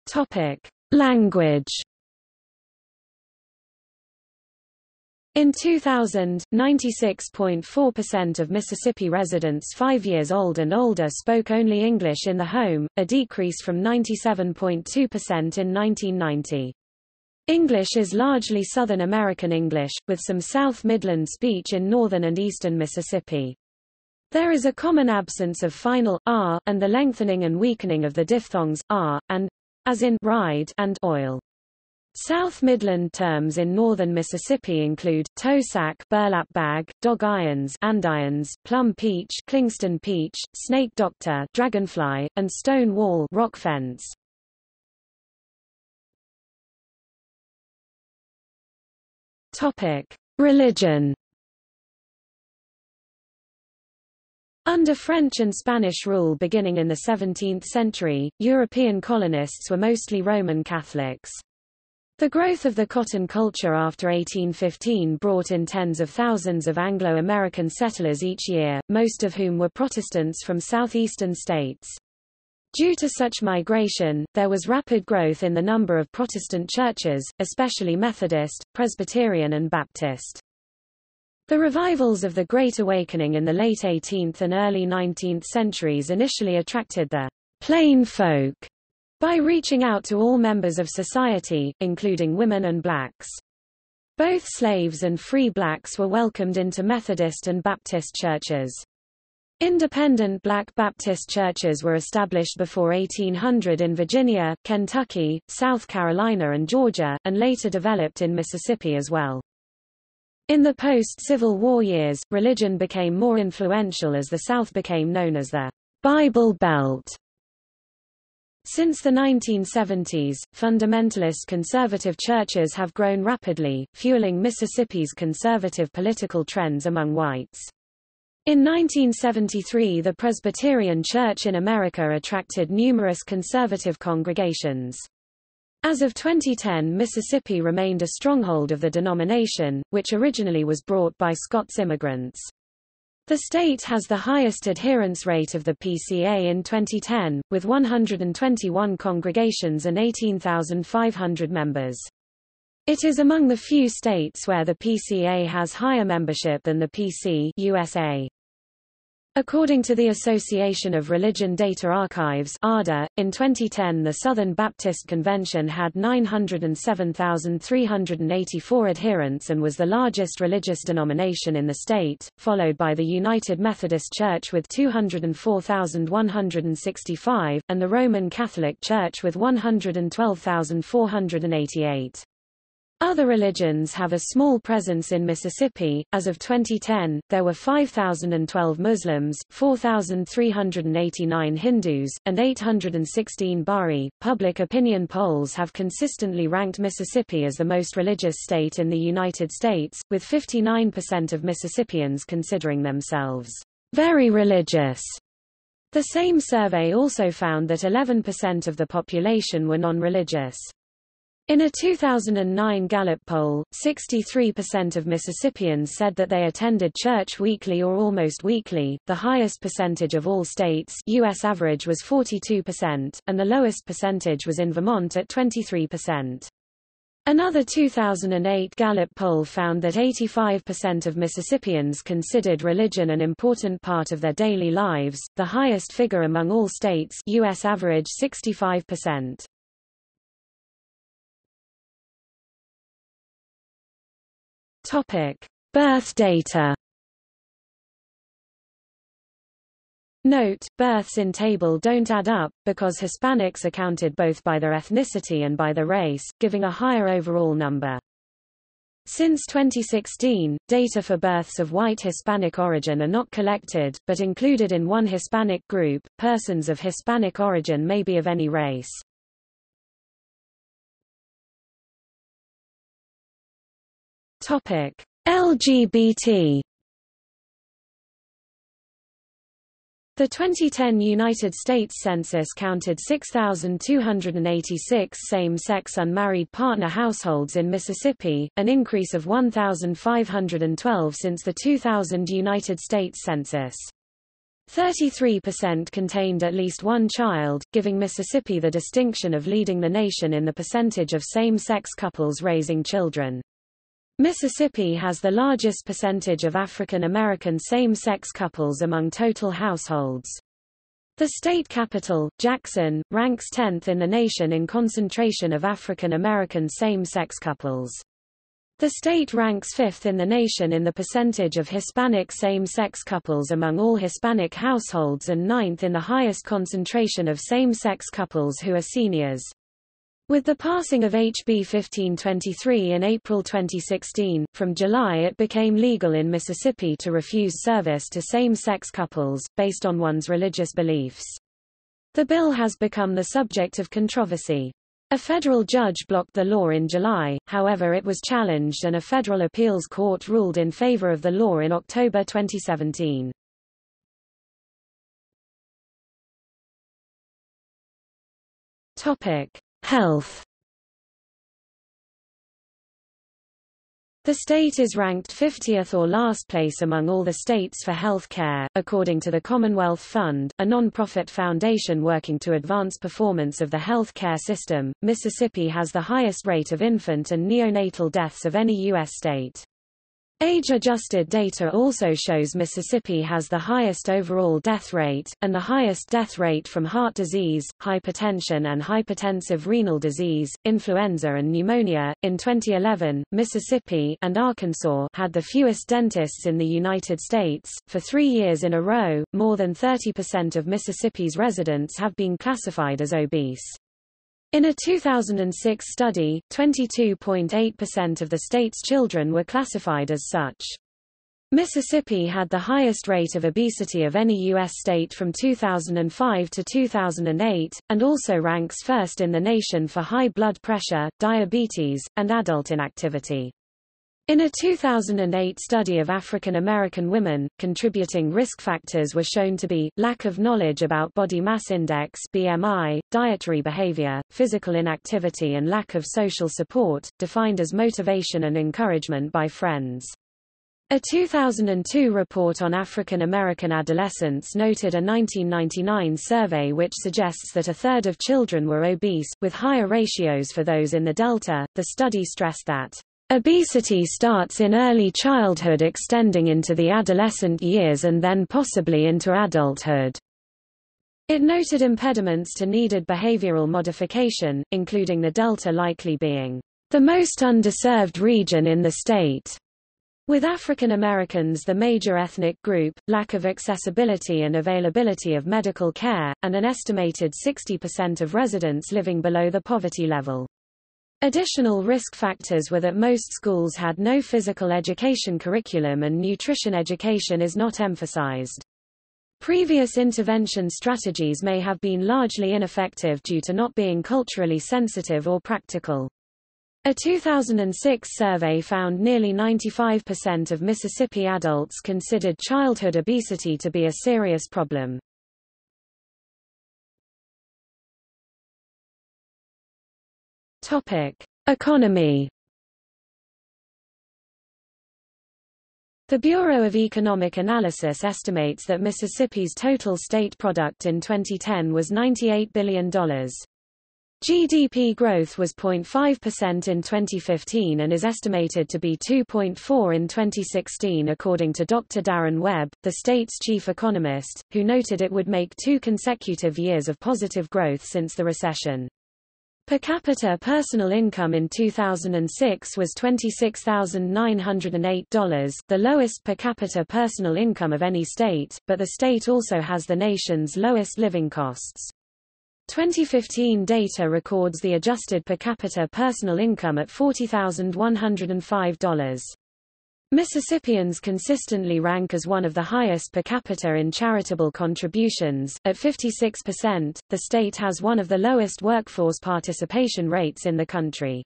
Topic: Language. In two thousand, ninety-six point four percent of Mississippi residents five years old and older spoke only English in the home, a decrease from ninety-seven point two percent in nineteen ninety. English is largely Southern American English, with some South Midland speech in northern and eastern Mississippi. There is a common absence of final r, and the lengthening and weakening of the diphthongs r, and, as in ride and oil. South Midland terms in northern Mississippi include toe sack, burlap bag, dog irons, andirons, plum peach, Kingston peach, snake doctor, dragonfly, and stone wall, rock fence. Topic: Religion. Under French and Spanish rule beginning in the seventeenth century, European colonists were mostly Roman Catholics. The growth of the cotton culture after eighteen fifteen brought in tens of thousands of Anglo-American settlers each year, most of whom were Protestants from southeastern states. Due to such migration, there was rapid growth in the number of Protestant churches, especially Methodist, Presbyterian and Baptist. The revivals of the Great Awakening in the late eighteenth and early nineteenth centuries initially attracted the plain folk by reaching out to all members of society, including women and blacks. Both slaves and free blacks were welcomed into Methodist and Baptist churches. Independent black Baptist churches were established before eighteen hundred in Virginia, Kentucky, South Carolina and Georgia, and later developed in Mississippi as well. In the post-Civil War years, religion became more influential as the South became known as the Bible Belt. Since the nineteen seventies, fundamentalist conservative churches have grown rapidly, fueling Mississippi's conservative political trends among whites. In nineteen seventy-three, the Presbyterian Church in America attracted numerous conservative congregations. As of twenty ten, Mississippi remained a stronghold of the denomination, which originally was brought by Scots immigrants. The state has the highest adherence rate of the P C A in twenty ten, with one hundred twenty-one congregations and eighteen thousand five hundred members. It is among the few states where the P C A has higher membership than the P C U S A. According to the Association of Religion Data Archives (A R D A), in twenty ten the Southern Baptist Convention had nine hundred seven thousand three hundred eighty-four adherents and was the largest religious denomination in the state, followed by the United Methodist Church with two hundred four thousand one hundred sixty-five, and the Roman Catholic Church with one hundred twelve thousand four hundred eighty-eight. Other religions have a small presence in Mississippi. As of twenty ten, there were five thousand twelve Muslims, four thousand three hundred eighty-nine Hindus, and eight hundred sixteen Bari. Public opinion polls have consistently ranked Mississippi as the most religious state in the United States, with fifty-nine percent of Mississippians considering themselves very religious. The same survey also found that eleven percent of the population were non-religious. In a two thousand nine Gallup poll, sixty-three percent of Mississippians said that they attended church weekly or almost weekly, the highest percentage of all states. U S average was forty-two percent, and the lowest percentage was in Vermont at twenty-three percent. Another two thousand eight Gallup poll found that eighty-five percent of Mississippians considered religion an important part of their daily lives, the highest figure among all states. U S average sixty-five percent. Topic: Birth data. Note: births in table don't add up because Hispanics are counted both by their ethnicity and by their race, giving a higher overall number. Since twenty sixteen, data for births of white Hispanic origin are not collected, but included in one Hispanic group. Persons of Hispanic origin may be of any race. Topic: L G B T. The twenty ten United States Census counted six thousand two hundred eighty-six same-sex unmarried partner households in Mississippi, an increase of one thousand five hundred twelve since the two thousand United States Census. thirty-three percent contained at least one child, giving Mississippi the distinction of leading the nation in the percentage of same-sex couples raising children. Mississippi has the largest percentage of African American same-sex couples among total households. The state capital, Jackson, ranks tenth in the nation in concentration of African American same-sex couples. The state ranks fifth in the nation in the percentage of Hispanic same-sex couples among all Hispanic households and ninth in the highest concentration of same-sex couples who are seniors. With the passing of H B fifteen twenty-three in April twenty sixteen, from July it became legal in Mississippi to refuse service to same-sex couples, based on one's religious beliefs. The bill has become the subject of controversy. A federal judge blocked the law in July, however it was challenged and a federal appeals court ruled in favor of the law in October twenty seventeen. Health. The state is ranked fiftieth or last place among all the states for health care, according to the Commonwealth Fund, a non-profit foundation working to advance performance of the health care system. Mississippi has the highest rate of infant and neonatal deaths of any U S state. Age-adjusted data also shows Mississippi has the highest overall death rate, and the highest death rate from heart disease, hypertension and hypertensive renal disease, influenza and pneumonia. In twenty eleven, Mississippi and Arkansas had the fewest dentists in the United States. For three years in a row, more than thirty percent of Mississippi's residents have been classified as obese. In a two thousand six study, twenty-two point eight percent of the state's children were classified as such. Mississippi had the highest rate of obesity of any U S state from two thousand five to two thousand eight, and also ranks first in the nation for high blood pressure, diabetes, and adult inactivity. In a two thousand eight study of African American women, contributing risk factors were shown to be, lack of knowledge about body mass index B M I, dietary behavior, physical inactivity and lack of social support, defined as motivation and encouragement by friends. A two thousand two report on African American adolescents noted a nineteen ninety-nine survey which suggests that a third of children were obese, with higher ratios for those in the Delta. The study stressed that obesity starts in early childhood, extending into the adolescent years and then possibly into adulthood. It noted impediments to needed behavioral modification, including the Delta likely being the most underserved region in the state, with African Americans the major ethnic group, lack of accessibility and availability of medical care, and an estimated sixty percent of residents living below the poverty level. Additional risk factors were that most schools had no physical education curriculum and nutrition education is not emphasized. Previous intervention strategies may have been largely ineffective due to not being culturally sensitive or practical. A two thousand six survey found nearly ninety-five percent of Mississippi adults considered childhood obesity to be a serious problem. Topic: Economy. The Bureau of Economic Analysis estimates that Mississippi's total state product in twenty ten was ninety-eight billion dollars. G D P growth was zero point five percent in twenty fifteen and is estimated to be two point four percent in twenty sixteen, according to Doctor Darren Webb, the state's chief economist, who noted it would make two consecutive years of positive growth since the recession. Per capita personal income in two thousand six was twenty-six thousand nine hundred eight dollars, the lowest per capita personal income of any state, but the state also has the nation's lowest living costs. twenty fifteen data records the adjusted per capita personal income at forty thousand one hundred five dollars. Mississippians consistently rank as one of the highest per capita in charitable contributions, at fifty-six percent. The state has one of the lowest workforce participation rates in the country.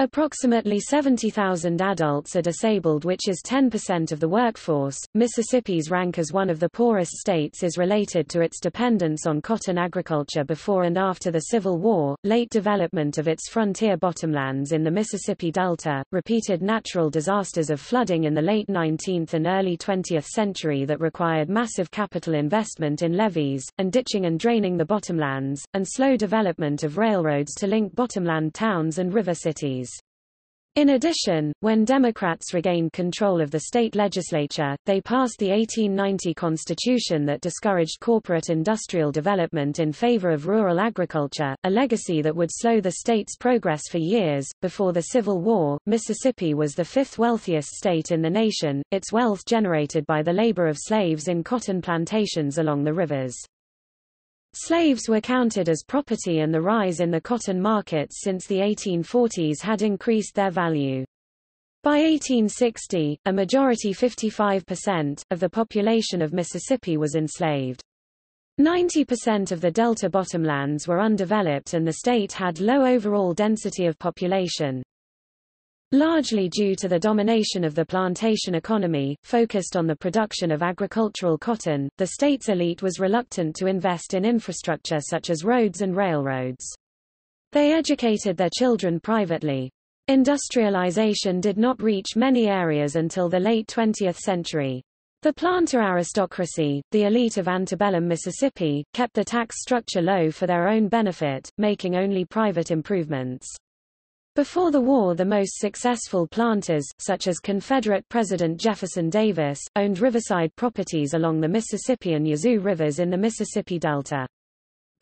Approximately seventy thousand adults are disabled, which is ten percent of the workforce. Mississippi's rank as one of the poorest states is related to its dependence on cotton agriculture before and after the Civil War, late development of its frontier bottomlands in the Mississippi Delta, repeated natural disasters of flooding in the late nineteenth and early twentieth century that required massive capital investment in levees, and ditching and draining the bottomlands, and slow development of railroads to link bottomland towns and river cities. In addition, when Democrats regained control of the state legislature, they passed the eighteen ninety Constitution that discouraged corporate industrial development in favor of rural agriculture, a legacy that would slow the state's progress for years. Before the Civil War, Mississippi was the fifth wealthiest state in the nation, its wealth generated by the labor of slaves in cotton plantations along the rivers. Slaves were counted as property, and the rise in the cotton markets since the eighteen forties had increased their value. By eighteen sixty, a majority, fifty-five percent, of the population of Mississippi was enslaved. ninety percent of the Delta bottomlands were undeveloped and the state had low overall density of population. Largely due to the domination of the plantation economy, focused on the production of agricultural cotton, the state's elite was reluctant to invest in infrastructure such as roads and railroads. They educated their children privately. Industrialization did not reach many areas until the late twentieth century. The planter aristocracy, the elite of antebellum Mississippi, kept the tax structure low for their own benefit, making only private improvements. Before the war, the most successful planters, such as Confederate President Jefferson Davis, owned riverside properties along the Mississippi and Yazoo rivers in the Mississippi Delta.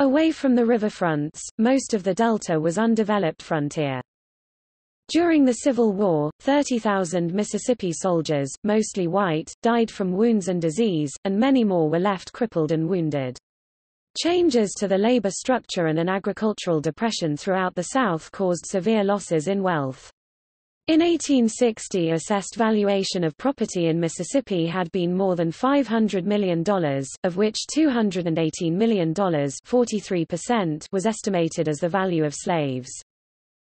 Away from the riverfronts, most of the Delta was undeveloped frontier. During the Civil War, thirty thousand Mississippi soldiers, mostly white, died from wounds and disease, and many more were left crippled and wounded. Changes to the labor structure and an agricultural depression throughout the South caused severe losses in wealth. In eighteen sixty, assessed valuation of property in Mississippi had been more than five hundred million dollars, of which two hundred eighteen million dollars, forty-three percent, was estimated as the value of slaves.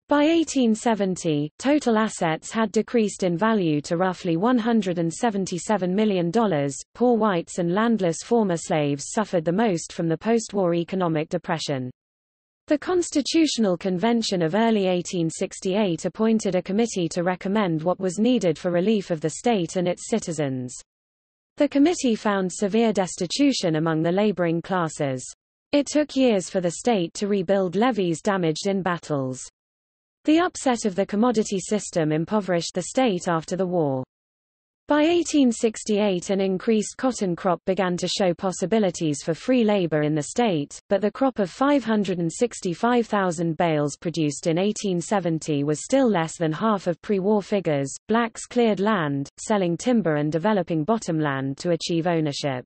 By eighteen seventy, total assets had decreased in value to roughly one hundred seventy-seven million dollars. Poor whites and landless former slaves suffered the most from the post-war economic depression. The Constitutional Convention of early eighteen sixty-eight appointed a committee to recommend what was needed for relief of the state and its citizens. The committee found severe destitution among the laboring classes. It took years for the state to rebuild levees damaged in battles. The upset of the commodity system impoverished the state after the war. By eighteen sixty-eight, an increased cotton crop began to show possibilities for free labor in the state, but the crop of five hundred sixty-five thousand bales produced in eighteen seventy was still less than half of pre-war figures. Blacks cleared land, selling timber and developing bottomland to achieve ownership.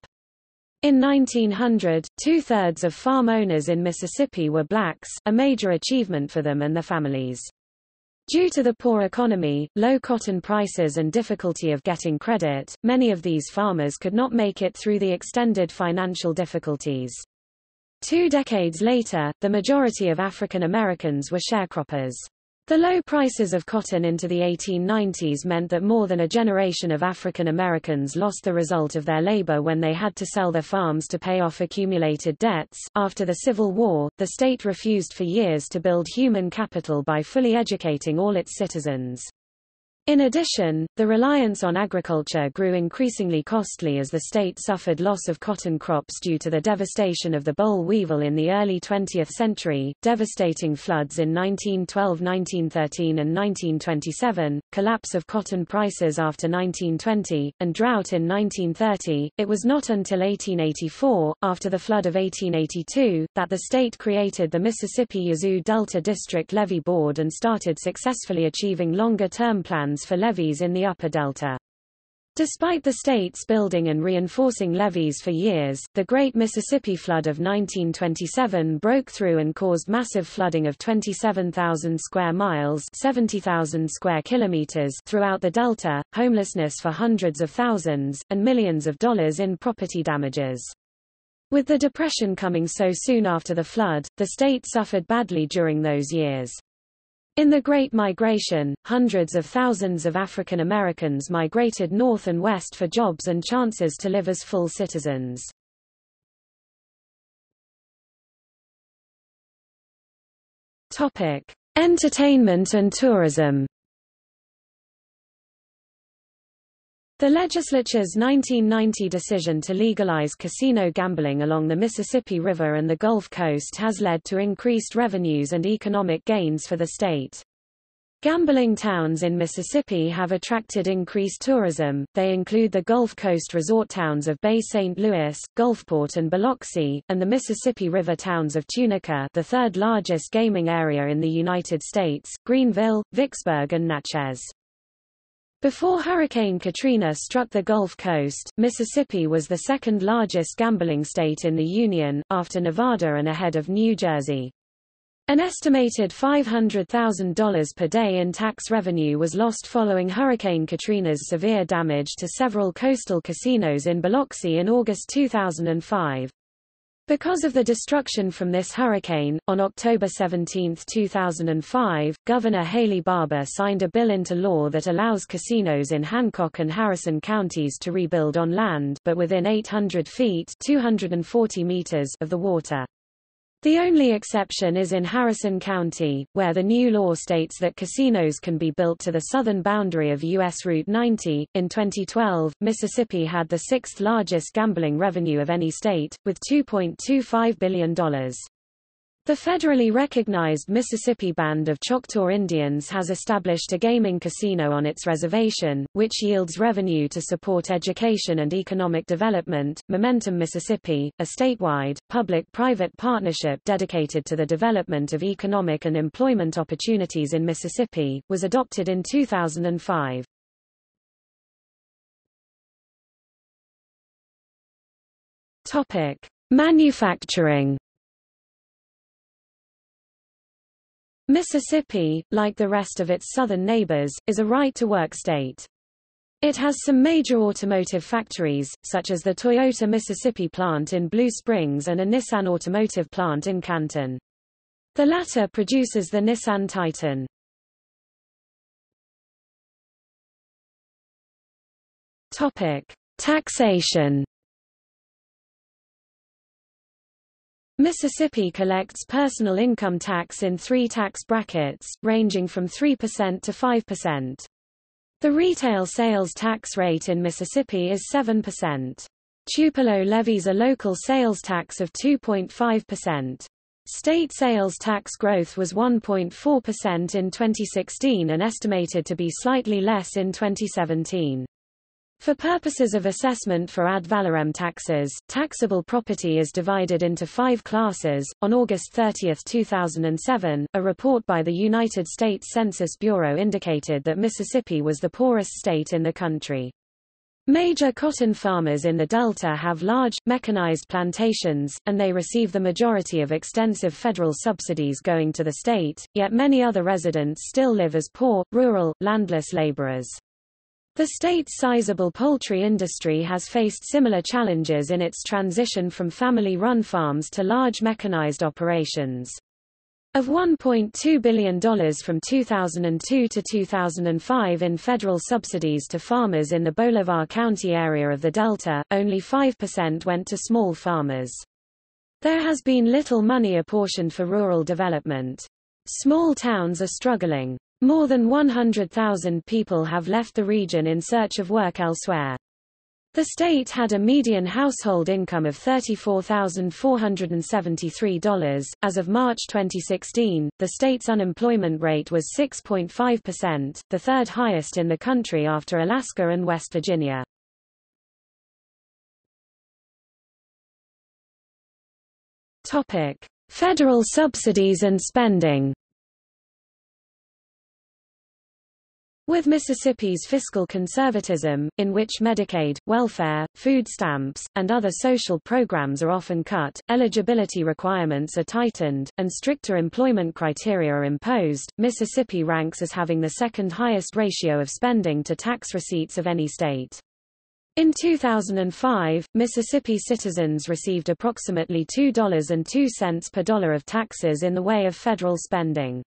In nineteen hundred, two-thirds of farm owners in Mississippi were blacks, a major achievement for them and their families. Due to the poor economy, low cotton prices and difficulty of getting credit, many of these farmers could not make it through the extended financial difficulties. Two decades later, the majority of African Americans were sharecroppers. The low prices of cotton into the eighteen nineties meant that more than a generation of African Americans lost the result of their labor when they had to sell their farms to pay off accumulated debts. After the Civil War, the state refused for years to build human capital by fully educating all its citizens. In addition, the reliance on agriculture grew increasingly costly as the state suffered loss of cotton crops due to the devastation of the boll weevil in the early twentieth century, devastating floods in nineteen twelve, nineteen thirteen, and nineteen twenty-seven, collapse of cotton prices after nineteen twenty, and drought in nineteen thirty. It was not until eighteen eighty-four, after the flood of eighteen eighty-two, that the state created the Mississippi Yazoo Delta District Levee Board and started successfully achieving longer-term plans for levees in the upper delta. Despite the states building and reinforcing levees for years, the Great Mississippi Flood of nineteen twenty-seven broke through and caused massive flooding of twenty-seven thousand square miles, seventy thousand square kilometers throughout the delta, homelessness for hundreds of thousands, and millions of dollars in property damages. With the Depression coming so soon after the flood, the state suffered badly during those years. In the Great Migration, hundreds of thousands of African Americans migrated north and west for jobs and chances to live as full citizens. Topic: Entertainment and tourism. The legislature's nineteen ninety decision to legalize casino gambling along the Mississippi River and the Gulf Coast has led to increased revenues and economic gains for the state. Gambling towns in Mississippi have attracted increased tourism. They include the Gulf Coast resort towns of Bay Saint Louis, Gulfport and Biloxi, and the Mississippi River towns of Tunica, the third largest gaming area in the United States, Greenville, Vicksburg and Natchez. Before Hurricane Katrina struck the Gulf Coast, Mississippi was the second largest gambling state in the Union, after Nevada and ahead of New Jersey. An estimated five hundred thousand dollars per day in tax revenue was lost following Hurricane Katrina's severe damage to several coastal casinos in Biloxi in August two thousand five. Because of the destruction from this hurricane, on October seventeenth two thousand five, Governor Haley Barbour signed a bill into law that allows casinos in Hancock and Harrison counties to rebuild on land but within eight hundred feet two hundred forty meters of the water. The only exception is in Harrison County, where the new law states that casinos can be built to the southern boundary of U S Route ninety. In twenty twelve, Mississippi had the sixth largest gambling revenue of any state, with two point two five billion dollars. The federally recognized Mississippi Band of Choctaw Indians has established a gaming casino on its reservation, which yields revenue to support education and economic development. Momentum Mississippi, a statewide, public-private partnership dedicated to the development of economic and employment opportunities in Mississippi, was adopted in two thousand five. Topic: Manufacturing. Mississippi, like the rest of its southern neighbors, is a right-to-work state. It has some major automotive factories, such as the Toyota Mississippi plant in Blue Springs and a Nissan automotive plant in Canton. The latter produces the Nissan Titan. Topic: Taxation. Mississippi collects personal income tax in three tax brackets, ranging from three percent to five percent. The retail sales tax rate in Mississippi is seven percent. Tupelo levies a local sales tax of two point five percent. State sales tax growth was one point four percent in twenty sixteen and estimated to be slightly less in twenty seventeen. For purposes of assessment for ad valorem taxes, taxable property is divided into five classes. On August thirtieth two thousand seven, a report by the United States Census Bureau indicated that Mississippi was the poorest state in the country. Major cotton farmers in the Delta have large, mechanized plantations, and they receive the majority of extensive federal subsidies going to the state, yet many other residents still live as poor, rural, landless laborers. The state's sizable poultry industry has faced similar challenges in its transition from family-run farms to large mechanized operations. Of one point two billion dollars from two thousand two to two thousand five in federal subsidies to farmers in the Bolivar County area of the Delta, only five percent went to small farmers. There has been little money apportioned for rural development. Small towns are struggling. More than one hundred thousand people have left the region in search of work elsewhere. The state had a median household income of thirty-four thousand four hundred seventy-three dollars. As of March twenty sixteen, the state's unemployment rate was six point five percent, the third highest in the country after Alaska and West Virginia. Topic: Federal subsidies and spending. With Mississippi's fiscal conservatism, in which Medicaid, welfare, food stamps, and other social programs are often cut, eligibility requirements are tightened, and stricter employment criteria are imposed, Mississippi ranks as having the second highest ratio of spending to tax receipts of any state. In two thousand five, Mississippi citizens received approximately two dollars and two cents per dollar of taxes in the way of federal spending.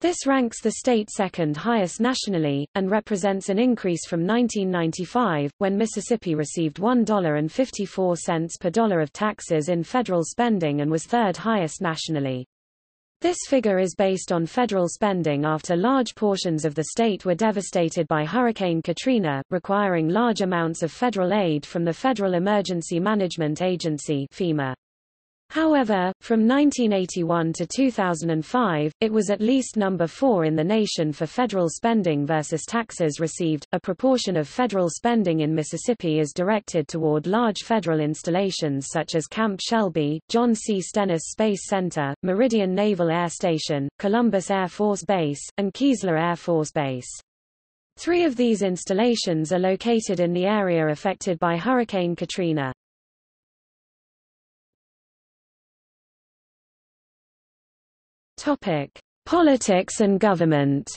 This ranks the state second highest nationally, and represents an increase from nineteen ninety-five, when Mississippi received one dollar and fifty-four cents per dollar of taxes in federal spending and was third highest nationally. This figure is based on federal spending after large portions of the state were devastated by Hurricane Katrina, requiring large amounts of federal aid from the Federal Emergency Management Agency (FEMA). However, from nineteen eighty-one to two thousand five, it was at least number four in the nation for federal spending versus taxes received. A proportion of federal spending in Mississippi is directed toward large federal installations such as Camp Shelby, John C. Stennis Space Center, Meridian Naval Air Station, Columbus Air Force Base, and Keesler Air Force Base. Three of these installations are located in the area affected by Hurricane Katrina. Topic: Politics and government.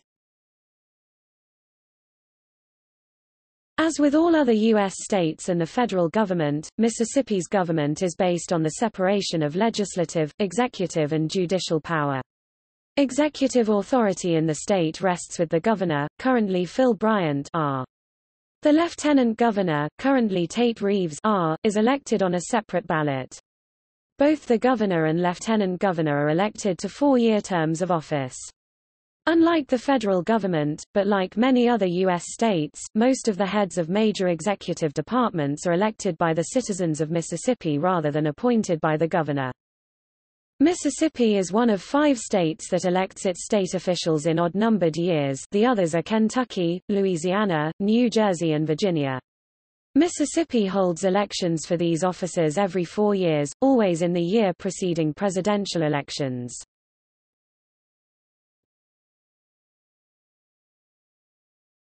As with all other U S states and the federal government, Mississippi's government is based on the separation of legislative, executive and judicial power. Executive authority in the state rests with the governor, currently Phil Bryant R. The lieutenant governor, currently Tate Reeves R., is elected on a separate ballot. Both the governor and lieutenant governor are elected to four-year terms of office. Unlike the federal government, but like many other U S states, most of the heads of major executive departments are elected by the citizens of Mississippi rather than appointed by the governor. Mississippi is one of five states that elects its state officials in odd-numbered years. The others are Kentucky, Louisiana, New Jersey, and Virginia. Mississippi holds elections for these offices every four years, always in the year preceding presidential elections.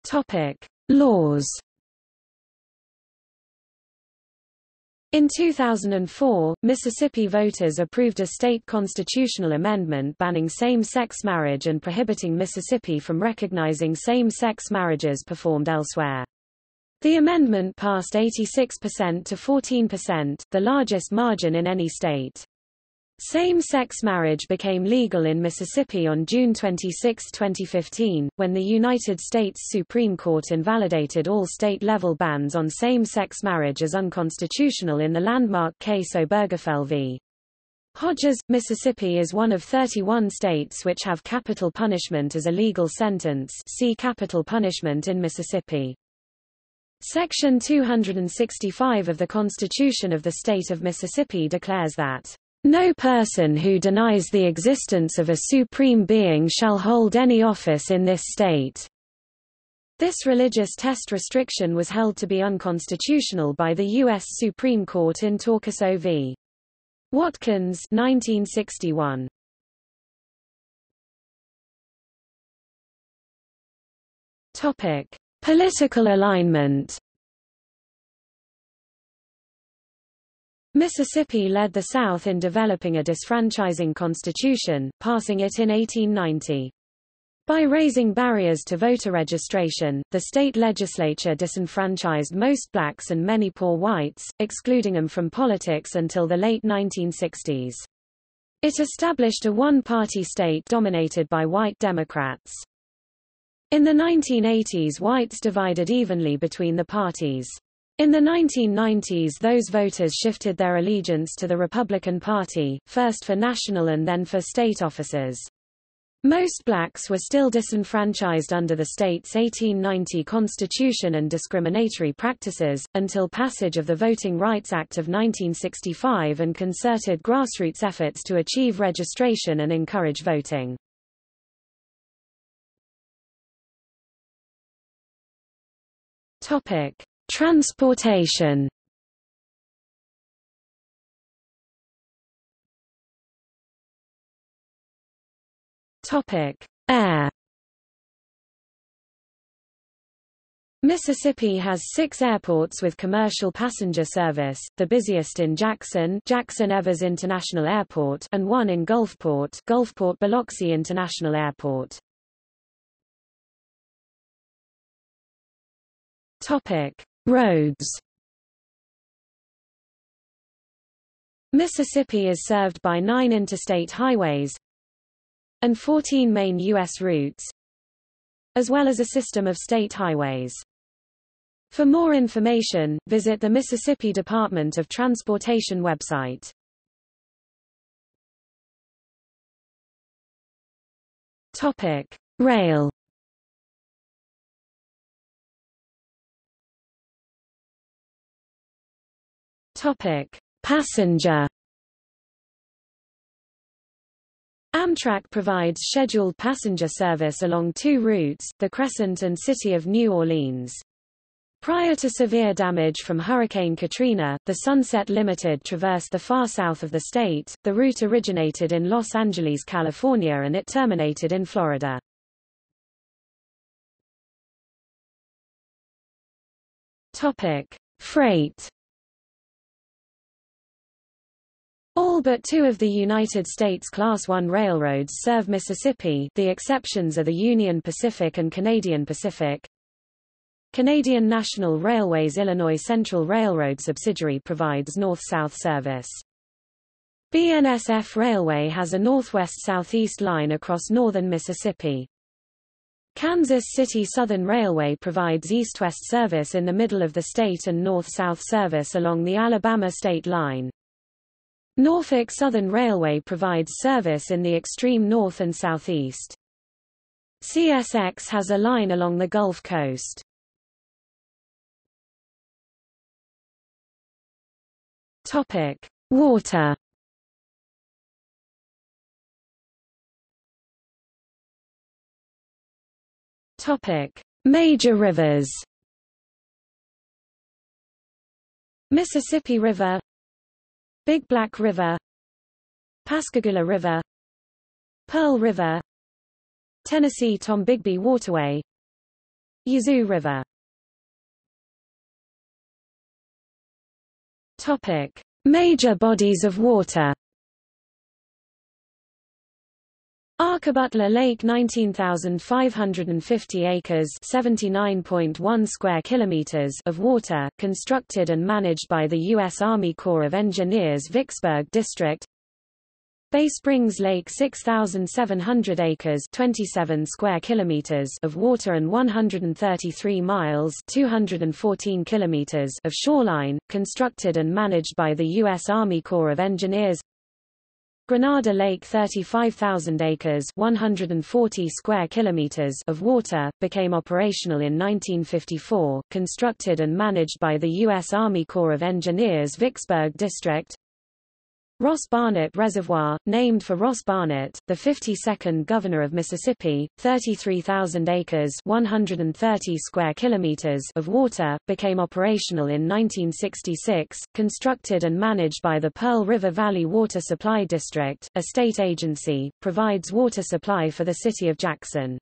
Topic: Laws. In two thousand four, Mississippi voters approved a state constitutional amendment banning same-sex marriage and prohibiting Mississippi from recognizing same-sex marriages performed elsewhere. The amendment passed eighty-six percent to fourteen percent, the largest margin in any state. Same-sex marriage became legal in Mississippi on June twenty-sixth, twenty fifteen, when the United States Supreme Court invalidated all state-level bans on same-sex marriage as unconstitutional in the landmark case Obergefell v. Hodges. Mississippi is one of thirty-one states which have capital punishment as a legal sentence. See capital punishment in Mississippi. Section two hundred sixty-five of the Constitution of the State of Mississippi declares that no person who denies the existence of a supreme being shall hold any office in this state. This religious test restriction was held to be unconstitutional by the U S Supreme Court in Torcaso v. Watkins, nineteen sixty-one. Topic: Political alignment. Mississippi led the South in developing a disfranchising constitution, passing it in eighteen ninety. By raising barriers to voter registration, the state legislature disenfranchised most blacks and many poor whites, excluding them from politics until the late nineteen sixties. It established a one-party state dominated by white Democrats. In the nineteen eighties, whites divided evenly between the parties. In the nineteen nineties, those voters shifted their allegiance to the Republican Party, first for national and then for state offices. Most blacks were still disenfranchised under the state's eighteen ninety Constitution and discriminatory practices, until passage of the Voting Rights Act of nineteen sixty-five and concerted grassroots efforts to achieve registration and encourage voting. Transportation. Topic: Air. Mississippi has six airports with commercial passenger service, the busiest in Jackson, Jackson Evers International Airport, and one in Gulfport, Gulfport Biloxi International Airport. Topic: Roads. Mississippi is served by nine interstate highways and fourteen main U S routes, as well as a system of state highways. For more information, visit the Mississippi Department of Transportation website. Topic: Rail. Topic: Passenger. Amtrak provides scheduled passenger service along two routes, the Crescent and City of New Orleans. Prior to severe damage from Hurricane Katrina, the Sunset Limited traversed the far south of the state. The route originated in Los Angeles, California, and it terminated in Florida. Topic: Freight. All but two of the United States Class one railroads serve Mississippi. The exceptions are the Union Pacific and Canadian Pacific. Canadian National Railway's Illinois Central Railroad subsidiary provides north-south service. B N S F Railway has a northwest-southeast line across northern Mississippi. Kansas City Southern Railway provides east-west service in the middle of the state and north-south service along the Alabama state line. Norfolk Southern Railway provides service in the extreme north and southeast. C S X has a line along the Gulf Coast. Topic: Water. Major rivers: Mississippi River, Big Black River, Pascagoula River, Pearl River, Tennessee Tom Bigby Waterway, Yazoo River. Topic: Major bodies of water: Arkabutla Lake, nineteen thousand five hundred fifty acres, seventy-nine point one square kilometers of water, constructed and managed by the U S Army Corps of Engineers, Vicksburg District. Bay Springs Lake, six thousand seven hundred acres, twenty-seven square kilometers of water and one hundred thirty-three miles, two hundred fourteen kilometers of shoreline, constructed and managed by the U S Army Corps of Engineers. Grenada Lake, thirty-five thousand acres, one hundred forty square kilometers of water, became operational in nineteen fifty-four, constructed and managed by the U S Army Corps of Engineers, Vicksburg District. Ross Barnett Reservoir, named for Ross Barnett, the fifty-second governor of Mississippi, thirty-three thousand acres, one hundred thirty square kilometers of water, became operational in nineteen sixty-six, constructed and managed by the Pearl River Valley Water Supply District, a state agency, provides water supply for the city of Jackson.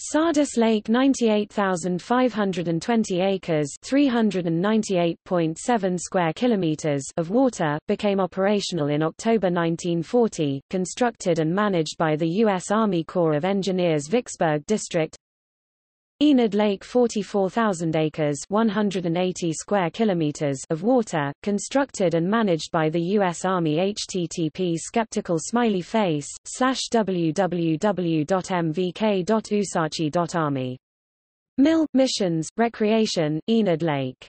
Sardis Lake, ninety-eight thousand five hundred twenty acres, three hundred ninety-eight point seven square kilometers of water, became operational in October nineteen forty, constructed and managed by the U S Army Corps of Engineers, Vicksburg District. Enid Lake, forty-four thousand acres, one hundred eighty square kilometers of water, constructed and managed by the U S Army. H T T P skeptical smiley face slash w w w dot m v k dot u s a c h i dot army. Mill, Missions, Recreation, Enid Lake.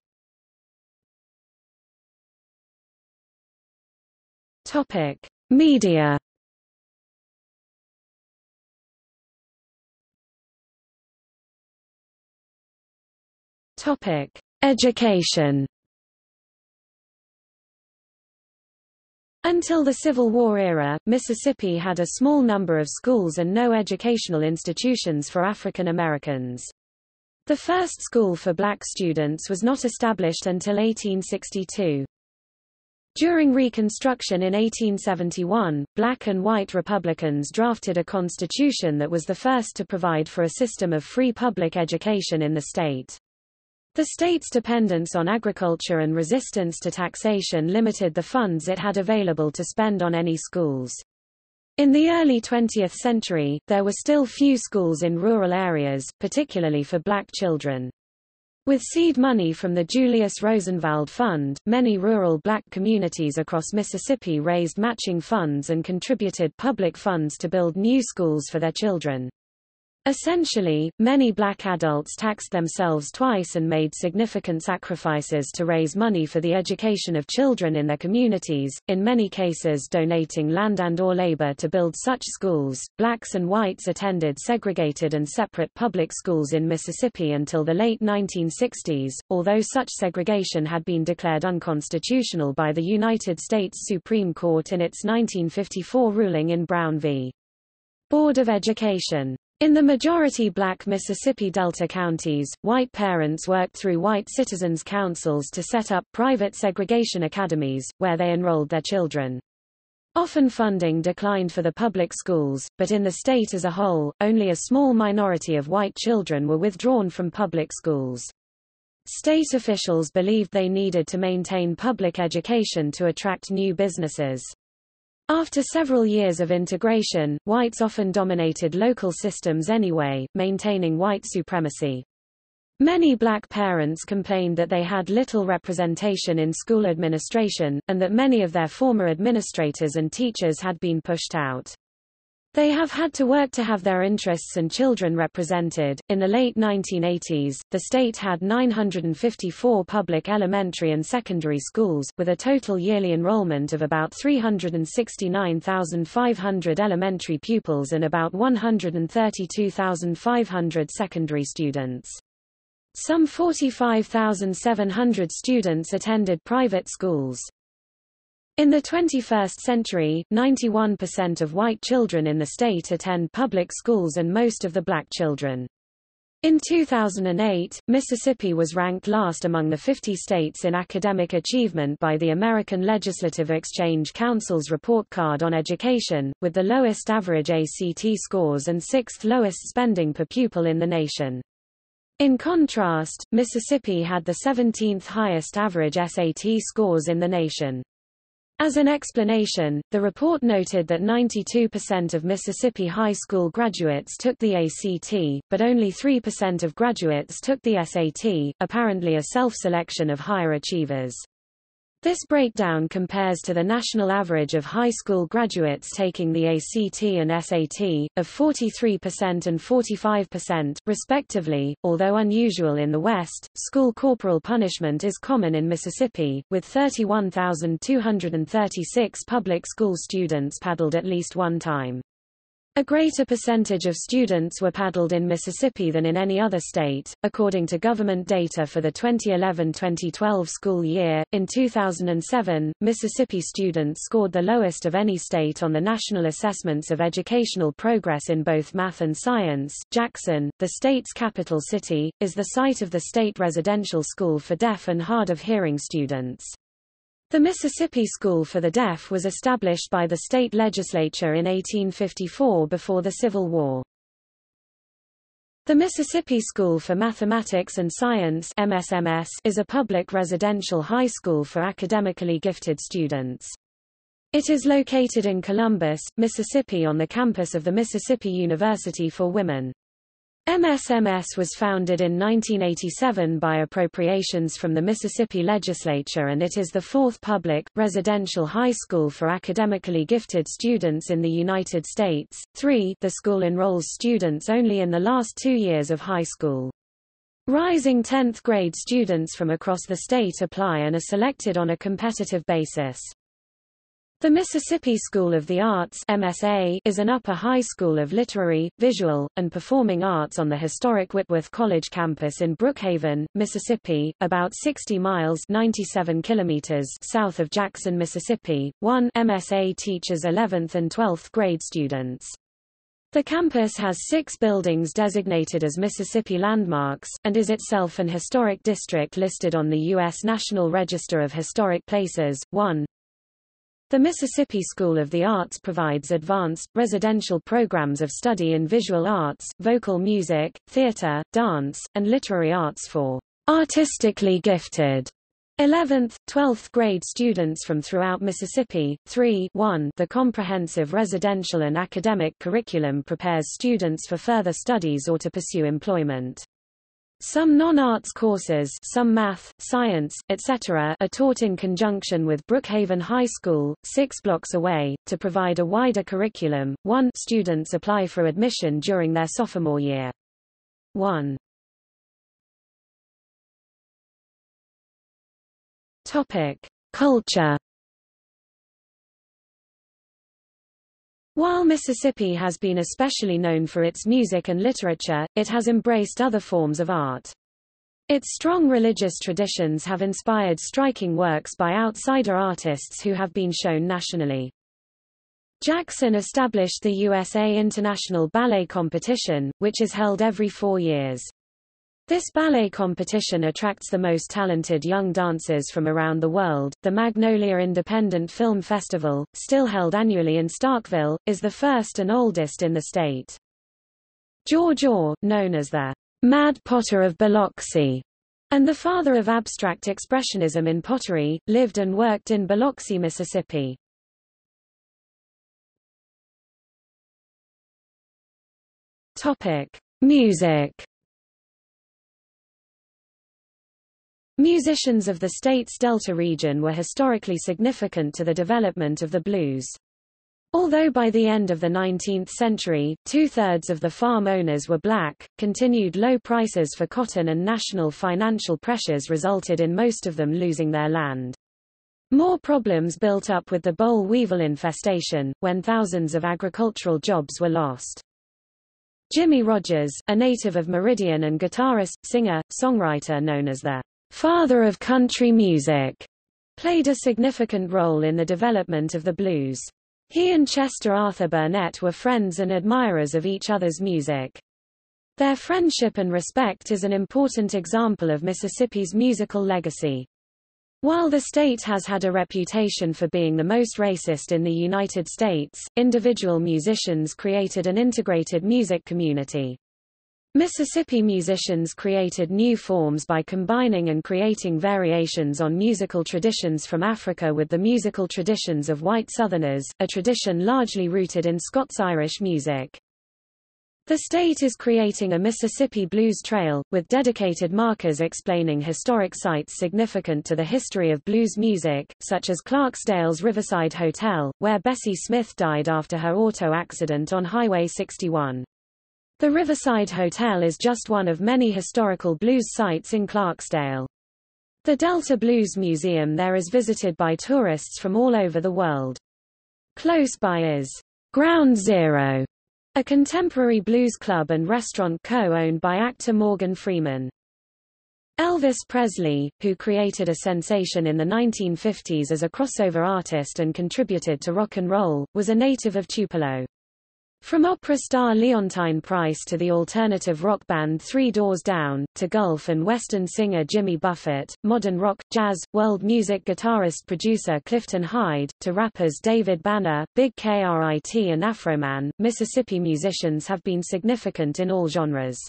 Topic: Media. Topic: Education. Until the Civil War era, Mississippi had a small number of schools and no educational institutions for African Americans. The first school for black students was not established until eighteen sixty-two. During Reconstruction in eighteen seventy-one, black and white Republicans drafted a constitution that was the first to provide for a system of free public education in the state. The state's dependence on agriculture and resistance to taxation limited the funds it had available to spend on any schools. In the early twentieth century, there were still few schools in rural areas, particularly for black children. With seed money from the Julius Rosenwald Fund, many rural black communities across Mississippi raised matching funds and contributed public funds to build new schools for their children. Essentially, many black adults taxed themselves twice and made significant sacrifices to raise money for the education of children in their communities, in many cases donating land and/or labor to build such schools. Blacks and whites attended segregated and separate public schools in Mississippi until the late nineteen sixties, although such segregation had been declared unconstitutional by the United States Supreme Court in its nineteen fifty-four ruling in Brown v. Board of Education. In the majority black Mississippi Delta counties, white parents worked through white citizens' councils to set up private segregation academies, where they enrolled their children. Often funding declined for the public schools, but in the state as a whole, only a small minority of white children were withdrawn from public schools. State officials believed they needed to maintain public education to attract new businesses. After several years of integration, whites often dominated local systems anyway, maintaining white supremacy. Many black parents complained that they had little representation in school administration, and that many of their former administrators and teachers had been pushed out. They have had to work to have their interests and children represented. In the late nineteen eighties, the state had nine hundred fifty-four public elementary and secondary schools, with a total yearly enrollment of about three hundred sixty-nine thousand five hundred elementary pupils and about one hundred thirty-two thousand five hundred secondary students. Some forty-five thousand seven hundred students attended private schools. In the twenty-first century, ninety-one percent of white children in the state attend public schools and most of the black children. In two thousand eight, Mississippi was ranked last among the fifty states in academic achievement by the American Legislative Exchange Council's report card on education, with the lowest average A C T scores and sixth lowest spending per pupil in the nation. In contrast, Mississippi had the seventeenth highest average S A T scores in the nation. As an explanation, the report noted that ninety-two percent of Mississippi high school graduates took the A C T, but only three percent of graduates took the S A T, apparently a self-selection of higher achievers. This breakdown compares to the national average of high school graduates taking the A C T and S A T, of forty-three percent and forty-five percent, respectively. Although unusual in the West, school corporal punishment is common in Mississippi, with thirty-one thousand two hundred thirty-six public school students paddled at least one time. A greater percentage of students were paddled in Mississippi than in any other state, according to government data for the twenty eleven twenty twelve school year. In two thousand seven, Mississippi students scored the lowest of any state on the national assessments of educational progress in both math and science. Jackson, the state's capital city, is the site of the state residential school for deaf and hard of hearing students. The Mississippi School for the Deaf was established by the state legislature in eighteen fifty-four before the Civil War. The Mississippi School for Mathematics and Science (M S M S) is a public residential high school for academically gifted students. It is located in Columbus, Mississippi on the campus of the Mississippi University for Women. M S M S was founded in nineteen eighty-seven by appropriations from the Mississippi legislature, and it is the fourth public, residential high school for academically gifted students in the United States. three The school enrolls students only in the last two years of high school. Rising tenth grade students from across the state apply and are selected on a competitive basis. The Mississippi School of the Arts (M S A) is an upper high school of literary, visual, and performing arts on the historic Whitworth College campus in Brookhaven, Mississippi, about sixty miles (ninety-seven kilometers) south of Jackson, Mississippi. one M S A teaches eleventh and twelfth grade students. The campus has six buildings designated as Mississippi landmarks, and is itself an historic district listed on the U S National Register of Historic Places. one The Mississippi School of the Arts provides advanced, residential programs of study in visual arts, vocal music, theater, dance, and literary arts for artistically gifted eleventh, twelfth grade students from throughout Mississippi. three one The comprehensive residential and academic curriculum prepares students for further studies or to pursue employment. Some non-arts courses, some math, science, et cetera, are taught in conjunction with Brookhaven High School, six blocks away, to provide a wider curriculum. one Students apply for admission during their sophomore year. one Topic: Culture. While Mississippi has been especially known for its music and literature, it has embraced other forms of art. Its strong religious traditions have inspired striking works by outsider artists who have been shown nationally. Jackson established the U S A International Ballet Competition, which is held every four years. This ballet competition attracts the most talented young dancers from around the world. The Magnolia Independent Film Festival, still held annually in Starkville, is the first and oldest in the state. George Orr, known as the Mad Potter of Biloxi, and the father of abstract expressionism in pottery, lived and worked in Biloxi, Mississippi. Topic: Music. Musicians of the state's Delta region were historically significant to the development of the blues. Although by the end of the nineteenth century, two-thirds of the farm owners were black, continued low prices for cotton and national financial pressures resulted in most of them losing their land. More problems built up with the boll weevil infestation, when thousands of agricultural jobs were lost. Jimmie Rodgers, a native of Meridian and guitarist, singer, songwriter known as the Father of country music, played a significant role in the development of the blues. He and Chester Arthur Burnett were friends and admirers of each other's music. Their friendship and respect is an important example of Mississippi's musical legacy. While the state has had a reputation for being the most racist in the United States, individual musicians created an integrated music community. Mississippi musicians created new forms by combining and creating variations on musical traditions from Africa with the musical traditions of white Southerners, a tradition largely rooted in Scots-Irish music. The state is creating a Mississippi Blues Trail, with dedicated markers explaining historic sites significant to the history of blues music, such as Clarksdale's Riverside Hotel, where Bessie Smith died after her auto accident on Highway sixty-one. The Riverside Hotel is just one of many historical blues sites in Clarksdale. The Delta Blues Museum there is visited by tourists from all over the world. Close by is Ground Zero, a contemporary blues club and restaurant co-owned by actor Morgan Freeman. Elvis Presley, who created a sensation in the nineteen fifties as a crossover artist and contributed to rock and roll, was a native of Tupelo. From opera star Leontine Price to the alternative rock band Three Doors Down, to golf and western singer Jimmy Buffett, modern rock, jazz, world music guitarist-producer Clifton Hyde, to rappers David Banner, Big K R I T and Afroman, Mississippi musicians have been significant in all genres.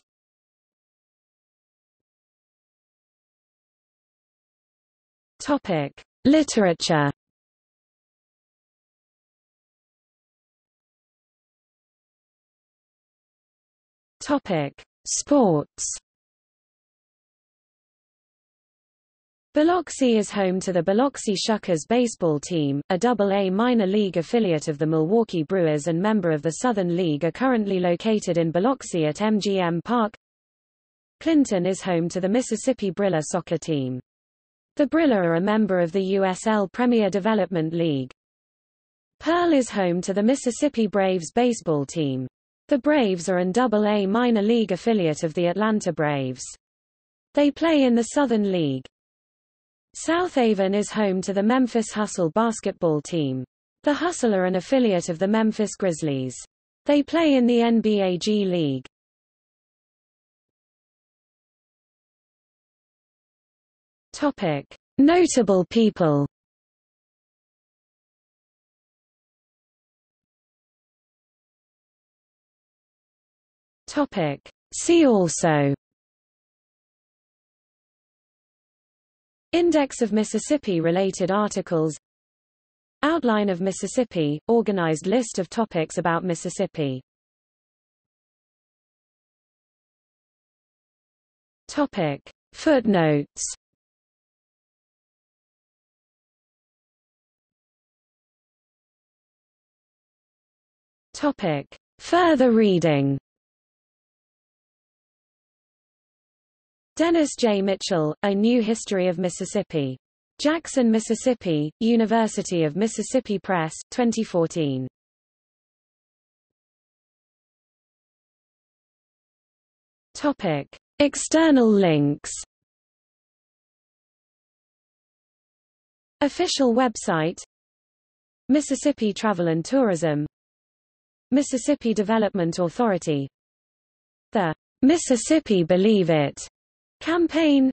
Topic: Literature. Topic: Sports. Biloxi is home to the Biloxi Shuckers baseball team, a double A minor league affiliate of the Milwaukee Brewers and member of the Southern League, are currently located in Biloxi at M G M Park. Clinton is home to the Mississippi Briller soccer team. The Briller are a member of the U S L Premier Development League. Pearl is home to the Mississippi Braves baseball team. The Braves are an double A minor league affiliate of the Atlanta Braves. They play in the Southern League. South Haven is home to the Memphis Hustle basketball team. The Hustle are an affiliate of the Memphis Grizzlies. They play in the N B A G League. Topic: Notable people. Topic: See also. Index of Mississippi-related articles. Outline of Mississippi, organized list of topics about Mississippi. Topic: Footnotes. Topic: Further reading. Dennis J. Mitchell, A New History of Mississippi. Jackson, Mississippi, University of Mississippi Press, twenty fourteen. Topic: External links. Official website: Mississippi Travel and Tourism, Mississippi Development Authority, The Mississippi Believe It Campaign,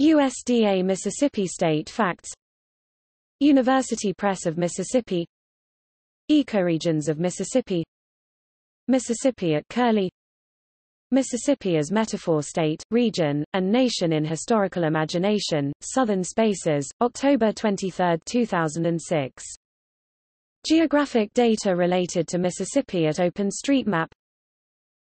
U S D A Mississippi State Facts, University Press of Mississippi, Ecoregions of Mississippi, Mississippi at Curlie, Mississippi as Metaphor State, Region, and Nation in Historical Imagination, Southern Spaces, October twenty-third, two thousand six. Geographic data related to Mississippi at OpenStreetMap,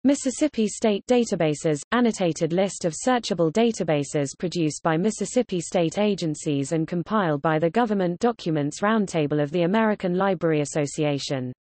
Mississippi State Databases – annotated list of searchable databases produced by Mississippi state agencies and compiled by the Government Documents Roundtable of the American Library Association.